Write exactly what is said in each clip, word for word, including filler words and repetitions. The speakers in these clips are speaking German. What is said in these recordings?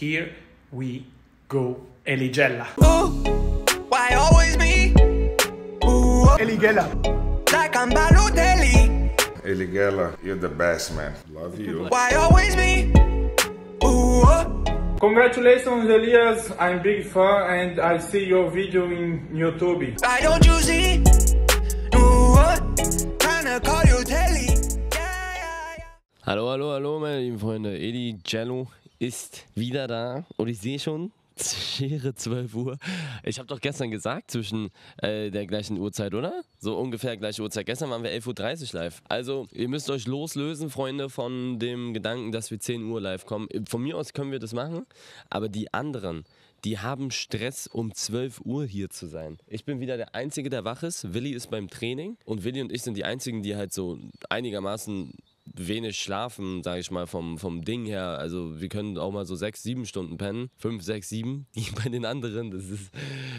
Here we go, Eligella. Oh, why always me? Ooh, oh. Eligella. Like I'm Balotelli. Eligella, you're the best, man. Love you. Why always me? Ooh, oh. Congratulations, Elias. I'm big fan and I see your video in YouTube. I don't usually do what kind of call you telly. Hallo, hallo, hallo, meine lieben Freunde. Eligella ist wieder da und ich sehe schon, Schere zwölf Uhr. Ich habe doch gestern gesagt, zwischen äh, der gleichen Uhrzeit, oder? So ungefähr gleiche Uhrzeit. Gestern waren wir elf Uhr dreißig live. Also, ihr müsst euch loslösen, Freunde, von dem Gedanken, dass wir zehn Uhr live kommen. Von mir aus können wir das machen, aber die anderen, die haben Stress, um zwölf Uhr hier zu sein. Ich bin wieder der Einzige, der wach ist. Willi ist beim Training und Willi und ich sind die Einzigen, die halt so einigermaßen wenig schlafen, sage ich mal, vom, vom Ding her. Also wir können auch mal so sechs, sieben Stunden pennen. Fünf, sechs, sieben. Die bei den anderen, das ist,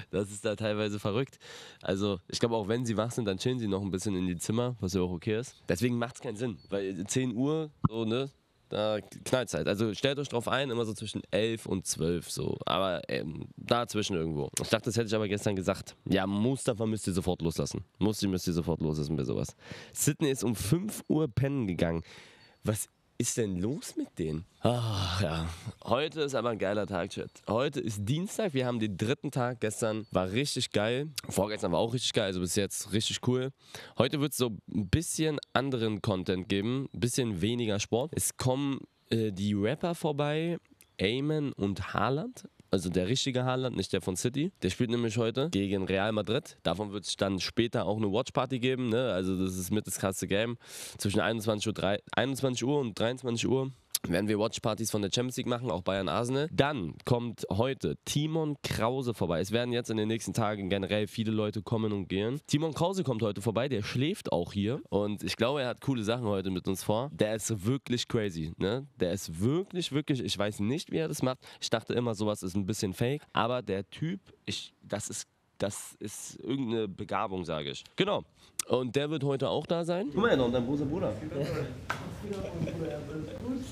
das ist da teilweise verrückt. Also ich glaube, auch wenn sie wach sind, dann chillen sie noch ein bisschen in die Zimmer, was ja auch okay ist. Deswegen macht es keinen Sinn, weil zehn Uhr, so, ne, da knallt's halt. Also stellt euch drauf ein, immer so zwischen elf und zwölf so. Aber ähm, dazwischen irgendwo. Ich dachte, das hätte ich aber gestern gesagt. Ja, Mustafa müsst ihr sofort loslassen. Musti müsst ihr sofort loslassen bei sowas. Sydney ist um fünf Uhr pennen gegangen. Was ist denn los mit denen? Ach ja, heute ist aber ein geiler Tag, Chat. Heute ist Dienstag, wir haben den dritten Tag. Gestern war richtig geil. Vorgestern war auch richtig geil, also bis jetzt richtig cool. Heute wird es so ein bisschen anderen Content geben, ein bisschen weniger Sport. Es kommen äh, die Rapper vorbei, Aymen und Haaland. Also der richtige Haaland, nicht der von City. Der spielt nämlich heute gegen Real Madrid. Davon wird es dann später auch eine Watchparty geben. Ne? Also das ist mit das krasse Game. Zwischen einundzwanzig Uhr, einundzwanzig Uhr und dreiundzwanzig Uhr werden wir Watchpartys von der Champions League machen, auch Bayern Arsenal. Dann kommt heute Timon Krause vorbei. Es werden jetzt in den nächsten Tagen generell viele Leute kommen und gehen. Timon Krause kommt heute vorbei, der schläft auch hier. Und ich glaube, er hat coole Sachen heute mit uns vor. Der ist wirklich crazy, ne? Der ist wirklich, wirklich, ich weiß nicht, wie er das macht. Ich dachte immer, sowas ist ein bisschen fake. Aber der Typ, ich, das ist Das ist irgendeine Begabung, sage ich. Genau. Und der wird heute auch da sein. Guck mal, ja noch, dein großer Bruder.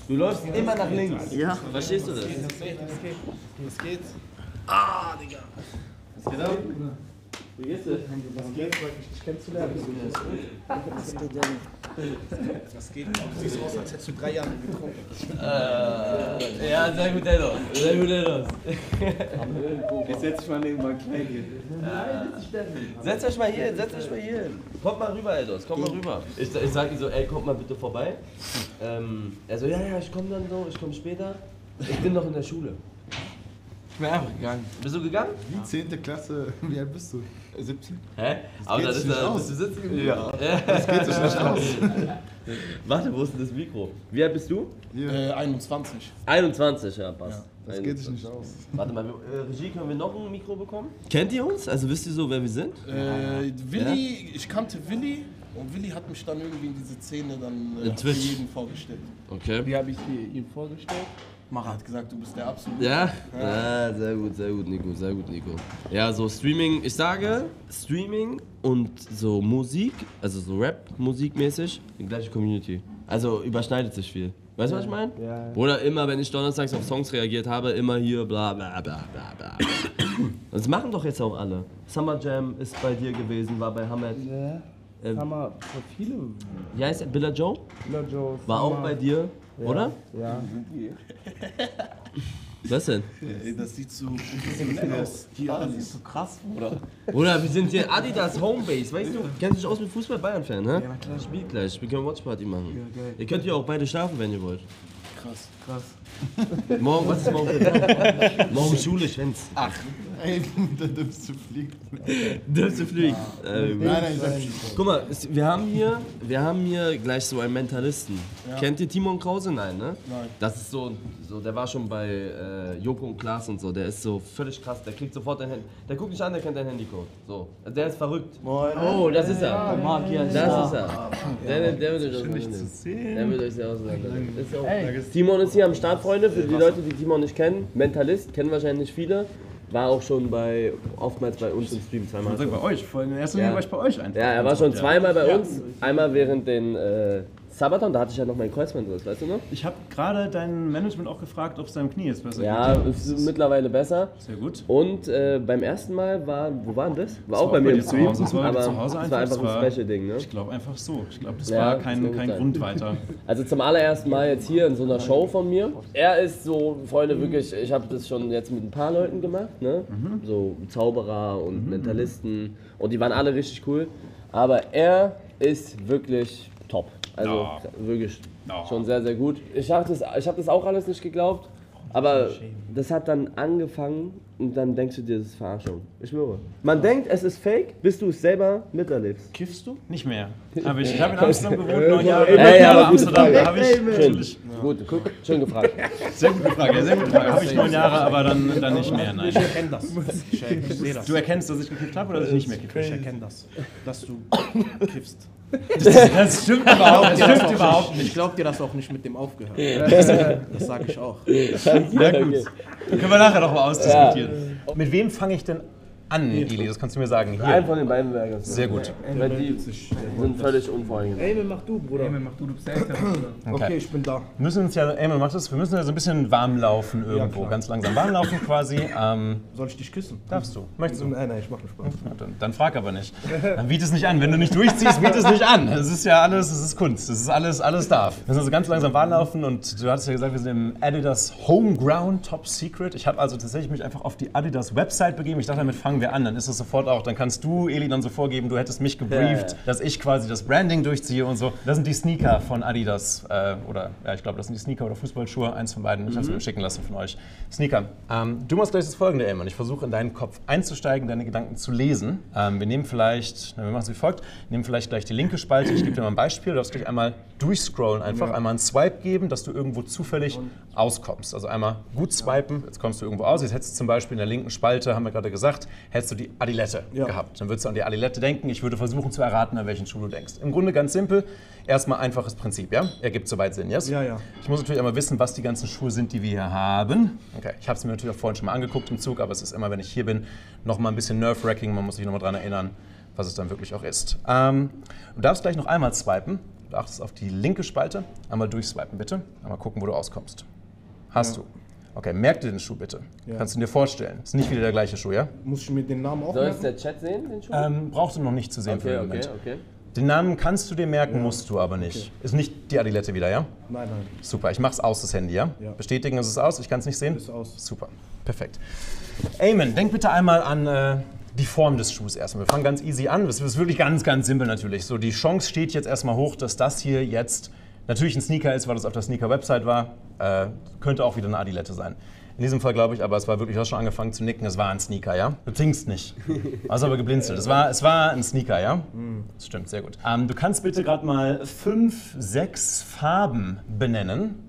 Du läufst immer nach links. Ja. Verstehst du das? Was geht? Was geht? Ah, Digga. Was geht ab? Wie geht's dir? Was geht? Freut mich, dich kennenzulernen. Was geht denn? Was geht? Du siehst aus, als hättest du drei Jahre getrunken. Äh, ja, sehr gut, Eldos. Sehr gut, Eldos. Jetzt setz dich mal nebenbei klein hier. Nein, setz dich da hin. Setz euch mal hier hin, setz euch mal hier hin. Kommt mal rüber, Eldos, komm mal rüber. Ich, ich sag ihm so, ey, kommt mal bitte vorbei. Ähm, er so, ja, ja, ich komm dann so, ich komm später. Ich bin noch in der Schule. Ich bin einfach gegangen. Bist du gegangen? Wie zehnte Klasse? Wie alt bist du? siebzehn. Hä? Das aber geht das ist nicht aus. Bist du sitzen? Ja. Das geht so schlecht aus. Warte, wo ist denn das Mikro? Wie alt bist du? Äh, einundzwanzig. einundzwanzig, ja, passt. Ja, das einundzwanzig. Geht sich nicht aus. Warte mal, äh, Regie, können wir noch ein Mikro bekommen? Kennt ihr uns? Also wisst ihr so, wer wir sind? Äh, Willi, ja? Ich kannte Willi. Und Willi hat mich dann irgendwie in diese Szene dann äh, jedem vorgestellt. Okay. Wie habe ich ihm vorgestellt? Maha hat gesagt, du bist der absolute. Ja? Ja, sehr gut, sehr gut, Nico, sehr gut, Nico. Ja, so Streaming, ich sage, Streaming und so Musik, also so Rap-Musik-mäßig, die gleiche Community. Also überschneidet sich viel. Weißt du, ja, was ich meine? Ja, ja. Oder immer, wenn ich donnerstags auf Songs reagiert habe, immer hier bla bla bla bla bla. Das machen doch jetzt auch alle. Summer Jam ist bei dir gewesen, war bei Hamed. Ja. Ähm, Summer, so viele. Ja, ist Billa Joe? Billa Joe. War Summer. Auch bei dir. Ja, oder? Ja. Was denn? Ja, das sieht so aus. Das ist so krass, Bruder. Oder wir sind hier Adidas Homebase, weißt du? Kennst du dich aus mit Fußball Bayern-Fan, ne? Ja, klar. Spiel gleich, wir können Watchparty machen. Ja, geil. Ihr könnt ja auch beide schlafen, wenn ihr wollt. Krass, krass. Morgen, was ist morgen? Morgen Schule, Schwänz. Ach, ey, da dürfst du fliegen. Dürfst du fliegen? Ja. Äh, nein, nein, ich sag nicht. Guck mal, wir haben hier, wir haben hier gleich so einen Mentalisten. Ja. Kennt ihr Timon Krause? Nein, ne? Nein. Das ist so, so der war schon bei äh, Joko und Klaas und so. Der ist so völlig krass, der kriegt sofort dein Handy. Der guckt nicht an, der kennt dein Handycode. So. Der ist verrückt. Moin. Oh, das ist er. Ja, das ja. ist er. Der, der wird euch auseinandernehmen. Der wird euch sehr auseinandernehmen. Hey. Timon ist hier am Start, Freunde. Für die Leute, die Timon nicht kennen, Mentalist, kennen wahrscheinlich viele. War auch schon bei, oftmals bei uns im Stream zweimal. Ich sag bei euch, vor allem in der ersten Linie war ich bei euch ein. Ja, er war schon zweimal bei uns. Einmal während den äh, Sabaton, da hatte ich ja noch mein Kreuzband drin, weißt du noch? Ich habe gerade dein Management auch gefragt, ob es deinem Knie jetzt besser ja, geht. Ja, ist, ist mittlerweile besser. Sehr gut. Und äh, beim ersten Mal war, wo war denn das? War das auch war bei mir im Stream, das war aber zu Hause einfach, war einfach war, ein Special-Ding, ne? Ich glaube einfach so. Ich glaube, das ja, war kein, das kein Grund weiter. Also zum allerersten Mal jetzt hier in so einer Show von mir. Er ist so, Freunde, wirklich, ich habe das schon jetzt mit ein paar Leuten gemacht, ne? Mhm. So Zauberer und mhm. Mentalisten und die waren alle richtig cool. Aber er ist wirklich top. Also no. wirklich no. schon sehr, sehr gut. Ich habe das, ich hab das auch alles nicht geglaubt, aber das hat dann angefangen und dann denkst du dir, das ist Verarschung. Ich schwöre. Man oh. denkt, es ist fake, bis du es selber miterlebst. Kiffst du? Nicht mehr. Aber ich, ich habe in Amsterdam gewohnt, neun Jahre. Ja, ja, aber Amsterdam, da habe ich... Schön, ja. gut, schön gefragt. Sehr gute Frage, sehr gute Frage. Habe ich neun Jahre, aber dann, dann nicht mehr, nein. Ich erkenne das. Ich sehe das. Du erkennst, dass ich gekifft habe oder dass ich nicht mehr kiffe? Ich erkenne das, dass du kiffst. Das, das stimmt überhaupt, das stimmt überhaupt nicht. Ich glaub dir das auch nicht mit dem Aufgehört. Das sage ich auch. Ja gut, dann können wir nachher noch mal ausdiskutieren. Ja. Mit wem fange ich denn an, Eli? Das kannst du mir sagen. Hier. Einen von den beiden Bergern. Sehr gut. Weil die sind völlig unvoreingenommen. Aymen, mach du, Bruder. Aymen, mach du, du bist älter. Okay. okay, ich bin da. Wir müssen uns ja, Aymen, mach das. Wir müssen ja so ein bisschen warm laufen irgendwo, ja, ganz langsam warm laufen quasi. Ähm, Soll ich dich küssen? Darfst du? Möchtest du? Nein, nein, ich mach nur Spaß. Dann, dann frag aber nicht. Dann biet es nicht an. Wenn du nicht durchziehst, biet es nicht an. Es ist ja alles, es ist Kunst. Es ist alles, alles darf. Wir müssen also ganz langsam warm laufen und du hattest ja gesagt, wir sind im Adidas Homeground Top Secret. Ich habe also tatsächlich mich einfach auf die Adidas Website begeben. Ich dachte, damit fangen wir an, dann ist es sofort auch, dann kannst du, Eli, dann so vorgeben, du hättest mich gebrieft, ja, ja. dass ich quasi das Branding durchziehe und so. Das sind die Sneaker von Adidas äh, oder, ja, ich glaube, das sind die Sneaker oder Fußballschuhe, eins von beiden, ich mhm. habe es mir schicken lassen von euch. Sneaker, ähm, du machst gleich das Folgende, Aymen, ich versuche in deinen Kopf einzusteigen, deine Gedanken zu lesen. Ähm, wir nehmen vielleicht, na, wir machen es wie folgt, nehmen vielleicht gleich die linke Spalte, ich gebe dir mal ein Beispiel, du darfst gleich einmal durchscrollen, einfach ja. einmal einen Swipe geben, dass du irgendwo zufällig und. auskommst. Also einmal gut swipen, jetzt kommst du irgendwo aus, jetzt hättest du zum Beispiel in der linken Spalte, haben wir gerade gesagt, hättest du die Adilette ja. gehabt. Dann würdest du an die Adilette denken. Ich würde versuchen zu erraten, an welchen Schuh du denkst. Im Grunde ganz simpel. Erstmal einfaches Prinzip, ja? Ergibt soweit Sinn, yes? Ja, ja. Ich muss natürlich einmal wissen, was die ganzen Schuhe sind, die wir hier haben. Okay. Ich habe es mir natürlich auch vorhin schon mal angeguckt im Zug, aber es ist immer, wenn ich hier bin, noch mal ein bisschen Nerve-Wracking. Man muss sich noch mal daran erinnern, was es dann wirklich auch ist. Ähm, du darfst gleich noch einmal swipen. Du achtest auf die linke Spalte. Einmal durchswipen, bitte. Einmal gucken, wo du auskommst. Hast ja. du. Okay, merk dir den Schuh bitte. Ja. Kannst du dir vorstellen? Ist nicht wieder der gleiche Schuh, ja? Muss ich mir den Namen auch merken? Soll es der Chat sehen, den Schuh? Ähm, brauchst du noch nicht zu sehen okay, für den okay, Moment. Okay. Den Namen kannst du dir merken, ja. musst du aber nicht. Okay. Ist nicht die Adilette wieder, ja? Nein, nein. Super, ich mach's aus, das Handy, ja? ja. Bestätigen, ist es aus? Ich kann's nicht sehen? Ist aus. Super, perfekt. Aymen, denk bitte einmal an äh, die Form des Schuhs erstmal. Wir fangen ganz easy an. Das ist wirklich ganz, ganz simpel natürlich. So, die Chance steht jetzt erstmal hoch, dass das hier jetzt natürlich ein Sneaker ist, weil das auf der Sneaker-Website war. Äh, könnte auch wieder eine Adilette sein. In diesem Fall glaube ich aber, es war wirklich, du hast schon angefangen zu nicken, es war ein Sneaker, ja? Du blinkst nicht. Du hast aber geblinzelt. Es war, es war ein Sneaker, ja? Das stimmt, sehr gut. Ähm, du kannst bitte gerade mal fünf, sechs Farben benennen.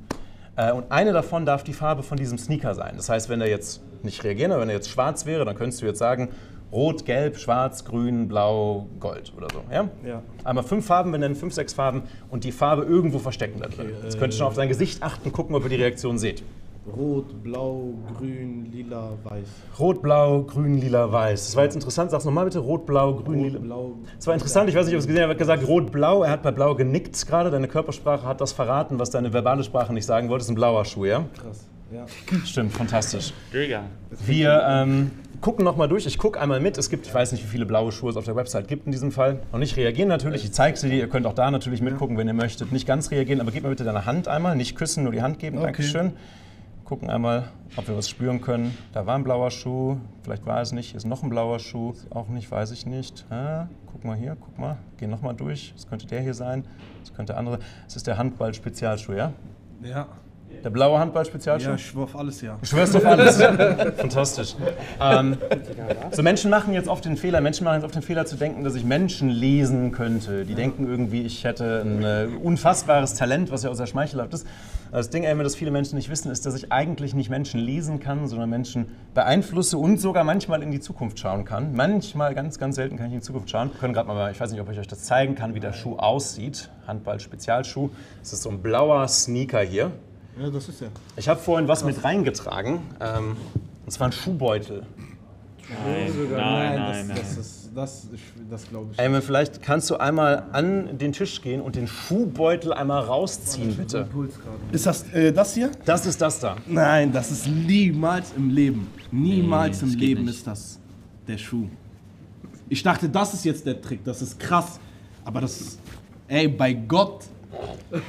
Äh, und eine davon darf die Farbe von diesem Sneaker sein. Das heißt, wenn der jetzt nicht reagieren, aber wenn er jetzt schwarz wäre, dann könntest du jetzt sagen, Rot, Gelb, Schwarz, Grün, Blau, Gold oder so, ja? Ja. Einmal fünf Farben benennen, fünf, sechs Farben und die Farbe irgendwo verstecken da drin. Okay, jetzt könnt ihr schon auf dein Gesicht achten, gucken, ob ihr die Reaktion seht. Rot, Blau, Grün, Lila, Weiß. Rot, Blau, Grün, Lila, Weiß. Das war jetzt interessant, sag's nochmal bitte. Rot, Blau, Grün, Rot, Lila, Blau. Das war interessant, ich weiß nicht, ob ihr es gesehen habt, er hat gesagt Rot, Blau, er hat bei Blau genickt gerade, deine Körpersprache hat das verraten, was deine verbale Sprache nicht sagen wollte, ist ein blauer Schuh, ja? Krass, ja. Stimmt, fantastisch. Digga. Wir, ähm... gucken noch mal durch, ich gucke einmal mit, es gibt, ich weiß nicht, wie viele blaue Schuhe es auf der Website gibt in diesem Fall. Noch nicht reagieren natürlich, ich zeige sie dir, ihr könnt auch da natürlich mitgucken, wenn ihr möchtet. Nicht ganz reagieren, aber gib mir bitte deine Hand einmal, nicht küssen, nur die Hand geben, okay. Dankeschön. Gucken einmal, ob wir was spüren können. Da war ein blauer Schuh, vielleicht war es nicht, hier ist noch ein blauer Schuh, auch nicht, weiß ich nicht. Ah, guck mal hier, guck mal, gehen noch mal durch, das könnte der hier sein, das könnte der andere. Das ist der Handball-Spezialschuh, ja? Ja. Der blaue Handball-Spezialschuh? Ja, ich schwör auf alles, ja. Du schwörst auf alles? Fantastisch. Ähm, so Menschen machen jetzt oft den Fehler, Menschen machen jetzt oft den Fehler zu denken, dass ich Menschen lesen könnte. Die ja. denken irgendwie, ich hätte ein äh, unfassbares Talent, was ja auch sehr schmeichelhaft ist. Das Ding, das viele Menschen nicht wissen, ist, dass ich eigentlich nicht Menschen lesen kann, sondern Menschen beeinflusse und sogar manchmal in die Zukunft schauen kann. Manchmal, ganz, ganz selten kann ich in die Zukunft schauen. Wir können gerade mal, ich weiß nicht, ob ich euch das zeigen kann, wie der Schuh aussieht. Handball-Spezialschuh. Das ist so ein blauer Sneaker hier. Ja, das ist ja. Ich habe vorhin was mit reingetragen, ähm, und zwar ein Schuhbeutel. Nein, sogar. nein, nein, nein. Das, das, das, das, das glaube ich. Aymen, vielleicht kannst du einmal an den Tisch gehen und den Schuhbeutel einmal rausziehen, bitte. Ist das äh, das hier? Das ist das da. Nein, das ist niemals im Leben. Niemals nee, im Leben nicht. Ist das der Schuh. Ich dachte, das ist jetzt der Trick, das ist krass. Aber das ist, ey, bei Gott.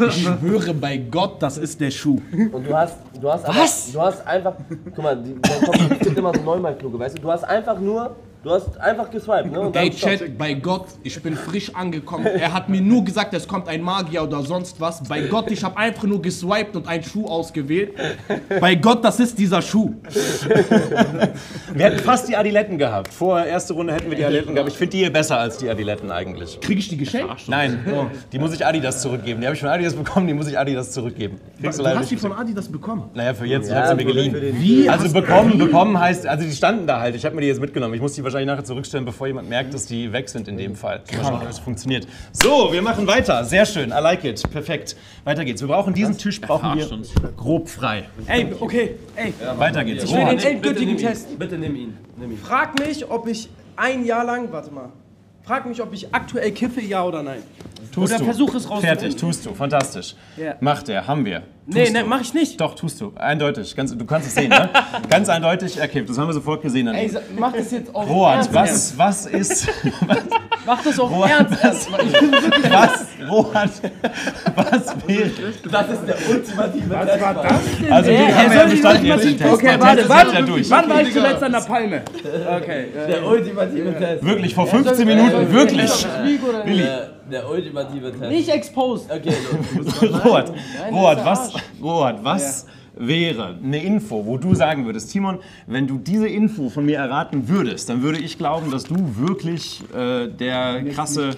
Ich schwöre bei Gott, das ist der Schuh. Und du hast, du hast, was? Einfach, du hast einfach, guck mal, die, die sind immer so neunmal kluge, weißt du? Du hast einfach nur, du hast einfach geswiped, ne? Und ey, Chat, bei Gott, ich bin frisch angekommen. Er hat mir nur gesagt, es kommt ein Magier oder sonst was. Bei Gott, ich habe einfach nur geswiped und einen Schuh ausgewählt. Bei Gott, das ist dieser Schuh. Wir hätten fast die Adiletten gehabt. Vor der ersten Runde hätten wir die Adiletten gehabt. Ich finde die hier besser als die Adiletten eigentlich. Kriege ich die geschenkt? Nein, oh. Die muss ich Adidas zurückgeben. Die habe ich von Adidas bekommen, die muss ich Adidas zurückgeben. Kriegst du leider hast die von Adidas bekommen? Naja, für jetzt, ich habe sie mir geliehen. Wie? Also bekommen, bekommen heißt, also die standen da halt. Ich habe mir die jetzt mitgenommen. Ich muss die wahrscheinlich nachher zurückstellen, bevor jemand merkt, dass die weg sind in dem Fall. Mal, das funktioniert. So, wir machen weiter. Sehr schön. I like it. Perfekt. Weiter geht's. Wir brauchen diesen das Tisch, brauchen wir uns. Grob frei. Ey, okay. Ey. Ja, weiter geht's. Ich will den endgültigen Test. Bitte nimm ihn. Nimm ihn. Frag mich, ob ich ein Jahr lang, warte mal, frag mich, ob ich aktuell kiffe, ja oder nein. Tust oder du. Versuch es rauszufinden. Fertig, tust du. Fantastisch. Yeah. Macht er, haben wir. Nee, nee, mach ich nicht. Doch, tust du. Eindeutig. Ganz, du kannst es sehen, ne? Ganz eindeutig erkippt. Das haben wir sofort gesehen. Dann ey, so, mach das jetzt auch Roat, was, was ist... Was, mach das auch Roat, ernst. Was, was, Roat, was wäre... Das ist der ultimative Test. Was war das? Also, den haben wir ja bestanden jetzt den Test. Okay, warte, warte. Wann war ich zuletzt an der Palme? Okay. Der ultimative Test. Wirklich, vor fünfzehn Minuten, wirklich. Willi. Der ultimative Test. Nicht exposed. Okay, Roat, Roat, was... Roat, was ja. wäre eine Info, wo du sagen würdest, Timon, wenn du diese Info von mir erraten würdest, dann würde ich glauben, dass du wirklich äh, der, krasse,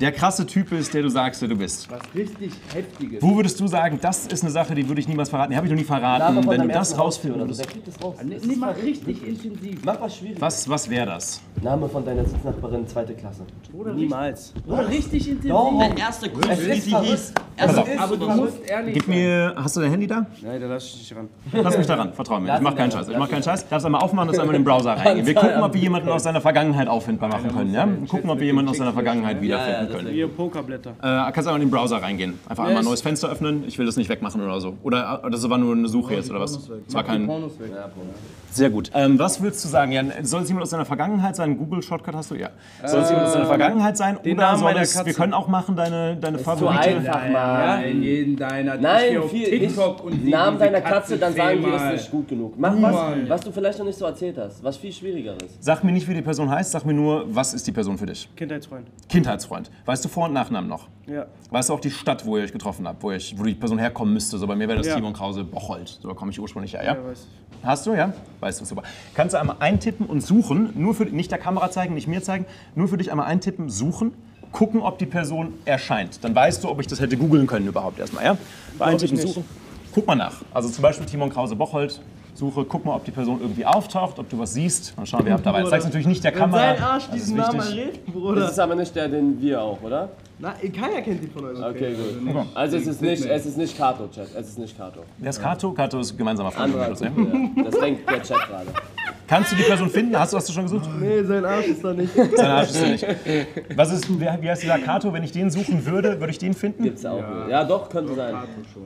der krasse Typ bist, der du sagst, der du bist. Was richtig Heftiges. Wo würdest du sagen, das ist eine Sache, die würde ich niemals verraten, die habe ich noch nie verraten, wenn du das rausfindest. Oder so, der kriegt das raus. Das nee, mach richtig intensiv. Mach was Schwieriges. Was, was wäre das? Name von deiner Sitznachbarin, zweite Klasse. Oder niemals. Oder richtig intensiv. Dein erster Kurs, wie sie hieß. Also, aber du musst ehrlich gib mir, hast du dein Handy da? Nein, da lass ich dich ran. Lass mich da ran, vertrau mir. Ich mach keinen Scheiß. Ich mach keinen Scheiß. Ich darf es einmal aufmachen, dass einmal in den Browser reingehen. Wir gucken, ob wir jemanden aus seiner Vergangenheit auffindbar machen können. Ja? Gucken, ob wir jemanden aus seiner Vergangenheit wiederfinden können. Wie Pokerblätter. Äh, kannst einmal in den Browser reingehen. Einfach einmal ein neues Fenster öffnen. Ich will das nicht wegmachen oder so. Oder das war nur eine Suche jetzt oder was? Das war kein. Sehr gut. Ähm, was würdest du sagen, Jan? Soll es jemand aus deiner Vergangenheit sein? Google-Shortcut hast du? Ja. Soll es jemand aus deiner Vergangenheit sein? Oder soll es, wir können auch machen, deine, deine Favorite. Ja, in jeden deiner nein, viel, TikTok und die, Namen deiner Katze, Katze dann sagen wir, das ist nicht gut genug. Mach was, was du vielleicht noch nicht so erzählt hast, was viel Schwierigeres. Sag mir nicht, wie die Person heißt, sag mir nur, was ist die Person für dich? Kindheitsfreund. Kindheitsfreund. Weißt du Vor- und Nachnamen noch? Ja. Weißt du auch die Stadt, wo ihr euch getroffen habt, wo, ich, wo die Person herkommen müsste? So bei mir wäre das ja. Timon Krause Bocholt, so da komme ich ursprünglich her, ja? Ja, weiß ich. Hast du, ja? Weißt du, super. Kannst du einmal eintippen und suchen, nur für, nicht der Kamera zeigen, nicht mir zeigen, nur für dich einmal eintippen, suchen. Gucken, ob die Person erscheint. Dann weißt du, ob ich das hätte googeln können überhaupt erstmal, ja? Bei Eintippen suchen. Guck mal nach. Also zum Beispiel Timon Krause Bocholt. Suche, guck mal, ob die Person irgendwie auftaucht, ob du was siehst. Dann schauen wir ab dabei. Zeig's natürlich nicht der wenn Kamera. Sein Arsch diesen Namen erlebt, Bruder. Das ist aber nicht der, den wir auch, oder? Na, keiner kennt die von euch. Okay, gut. Also, also es ist nicht, es ist nicht Kato, Chat. Es ist nicht Kato. Wer ist Kato? Kato ist gemeinsamer Freund. Das denkt der Chat gerade. Kannst du die Person finden? Hast du, hast du schon gesucht? Nee, sein Arsch ist da nicht. Sein Arsch ist da nicht. Was ist, wie heißt dieser Kato? Wenn ich den suchen würde, würde ich den finden? Gibt's auch. Ja, ja doch, könnte doch, sein.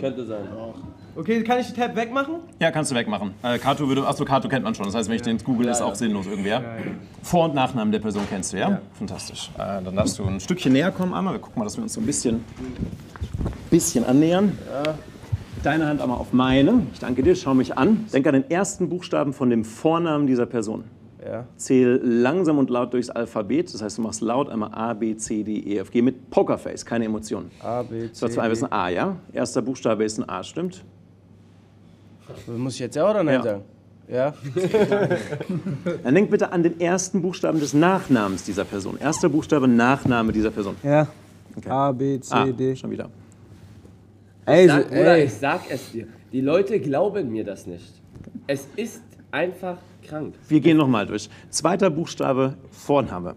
Könnte sein. Doch. Okay, kann ich den Tab wegmachen? Ja, kannst du wegmachen. Äh, Kato würde, achso, Kato kennt man schon. Das heißt, wenn ich ja. den google, ja, ist ja. auch sinnlos irgendwie. Ja? Ja, ja. Vor- und Nachnamen der Person kennst du, ja? ja. Fantastisch. Äh, dann darfst du ein Stückchen näher kommen einmal. Wir gucken mal, dass wir uns so ein bisschen, bisschen annähern. Ja. Deine Hand einmal auf meine. Ich danke dir, schau mich an. Denk an den ersten Buchstaben von dem Vornamen dieser Person. Ja. Zähl langsam und laut durchs Alphabet. Das heißt, du machst laut einmal A, B, C, D, E, F, G mit Pokerface, keine Emotionen. A, B, C, D. Das war ein bisschen A, ja? Erster Buchstabe ist ein A, stimmt? Muss ich jetzt ja oder nein ja. sagen? Ja. Dann denk bitte an den ersten Buchstaben des Nachnamens dieser Person. Erster Buchstabe, Nachname dieser Person. Ja. Okay. A, B, C, ah, D. Schon wieder. Ey, sag, Bruder, ey. Ich sag es dir. Die Leute glauben mir das nicht. Es ist einfach krank. Wir gehen nochmal durch. Zweiter Buchstabe, Vorname.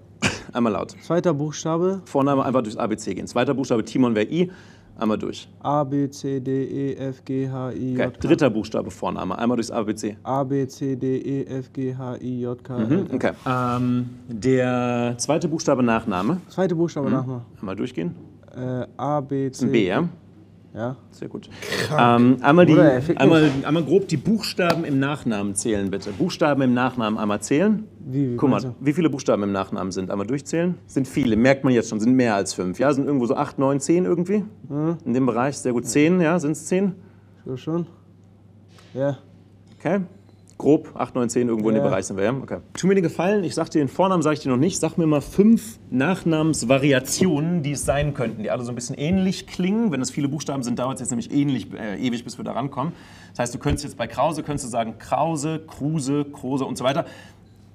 Einmal laut. Zweiter Buchstabe. Vorname einfach durchs A B C gehen. Zweiter Buchstabe, Timon wäre I. Einmal durch. A, B, C, D, E, F, G, H, I, J, K. Dritter Buchstabe vorne einmal. Einmal durchs A, B, C. A, B, C, D, E, F, G, H, I, J, K. Mhm, okay. Ähm, der zweite Buchstabe Nachname. Zweite Buchstabe mhm. Nachname. Einmal durchgehen. Äh, A, B, C. Ein B, ja? Ja. Sehr gut. Ähm, einmal, die, Bruder, einmal, einmal grob die Buchstaben im Nachnamen zählen, bitte. Buchstaben im Nachnamen einmal zählen. Wie, wie Guck mal, du? Wie viele Buchstaben im Nachnamen sind? Einmal durchzählen. Sind viele, merkt man jetzt schon, sind mehr als fünf. Ja, sind irgendwo so acht, neun, zehn irgendwie. Mhm. In dem Bereich, sehr gut. Zehn, ja, sind es zehn? So schon. Ja. Okay. Grob, acht, neun, zehn, irgendwo ja. in dem Bereich sind wir, ja? Okay. Tu mir den Gefallen, ich sag dir den Vornamen, sag ich dir noch nicht. Sag mir mal fünf Nachnamensvariationen, die es sein könnten, die alle so ein bisschen ähnlich klingen. Wenn es viele Buchstaben sind, dauert es jetzt nämlich ähnlich, äh, ewig, bis wir da rankommen. Das heißt, du könntest jetzt bei Krause, könntest du sagen Krause, Kruse, Krose und so weiter.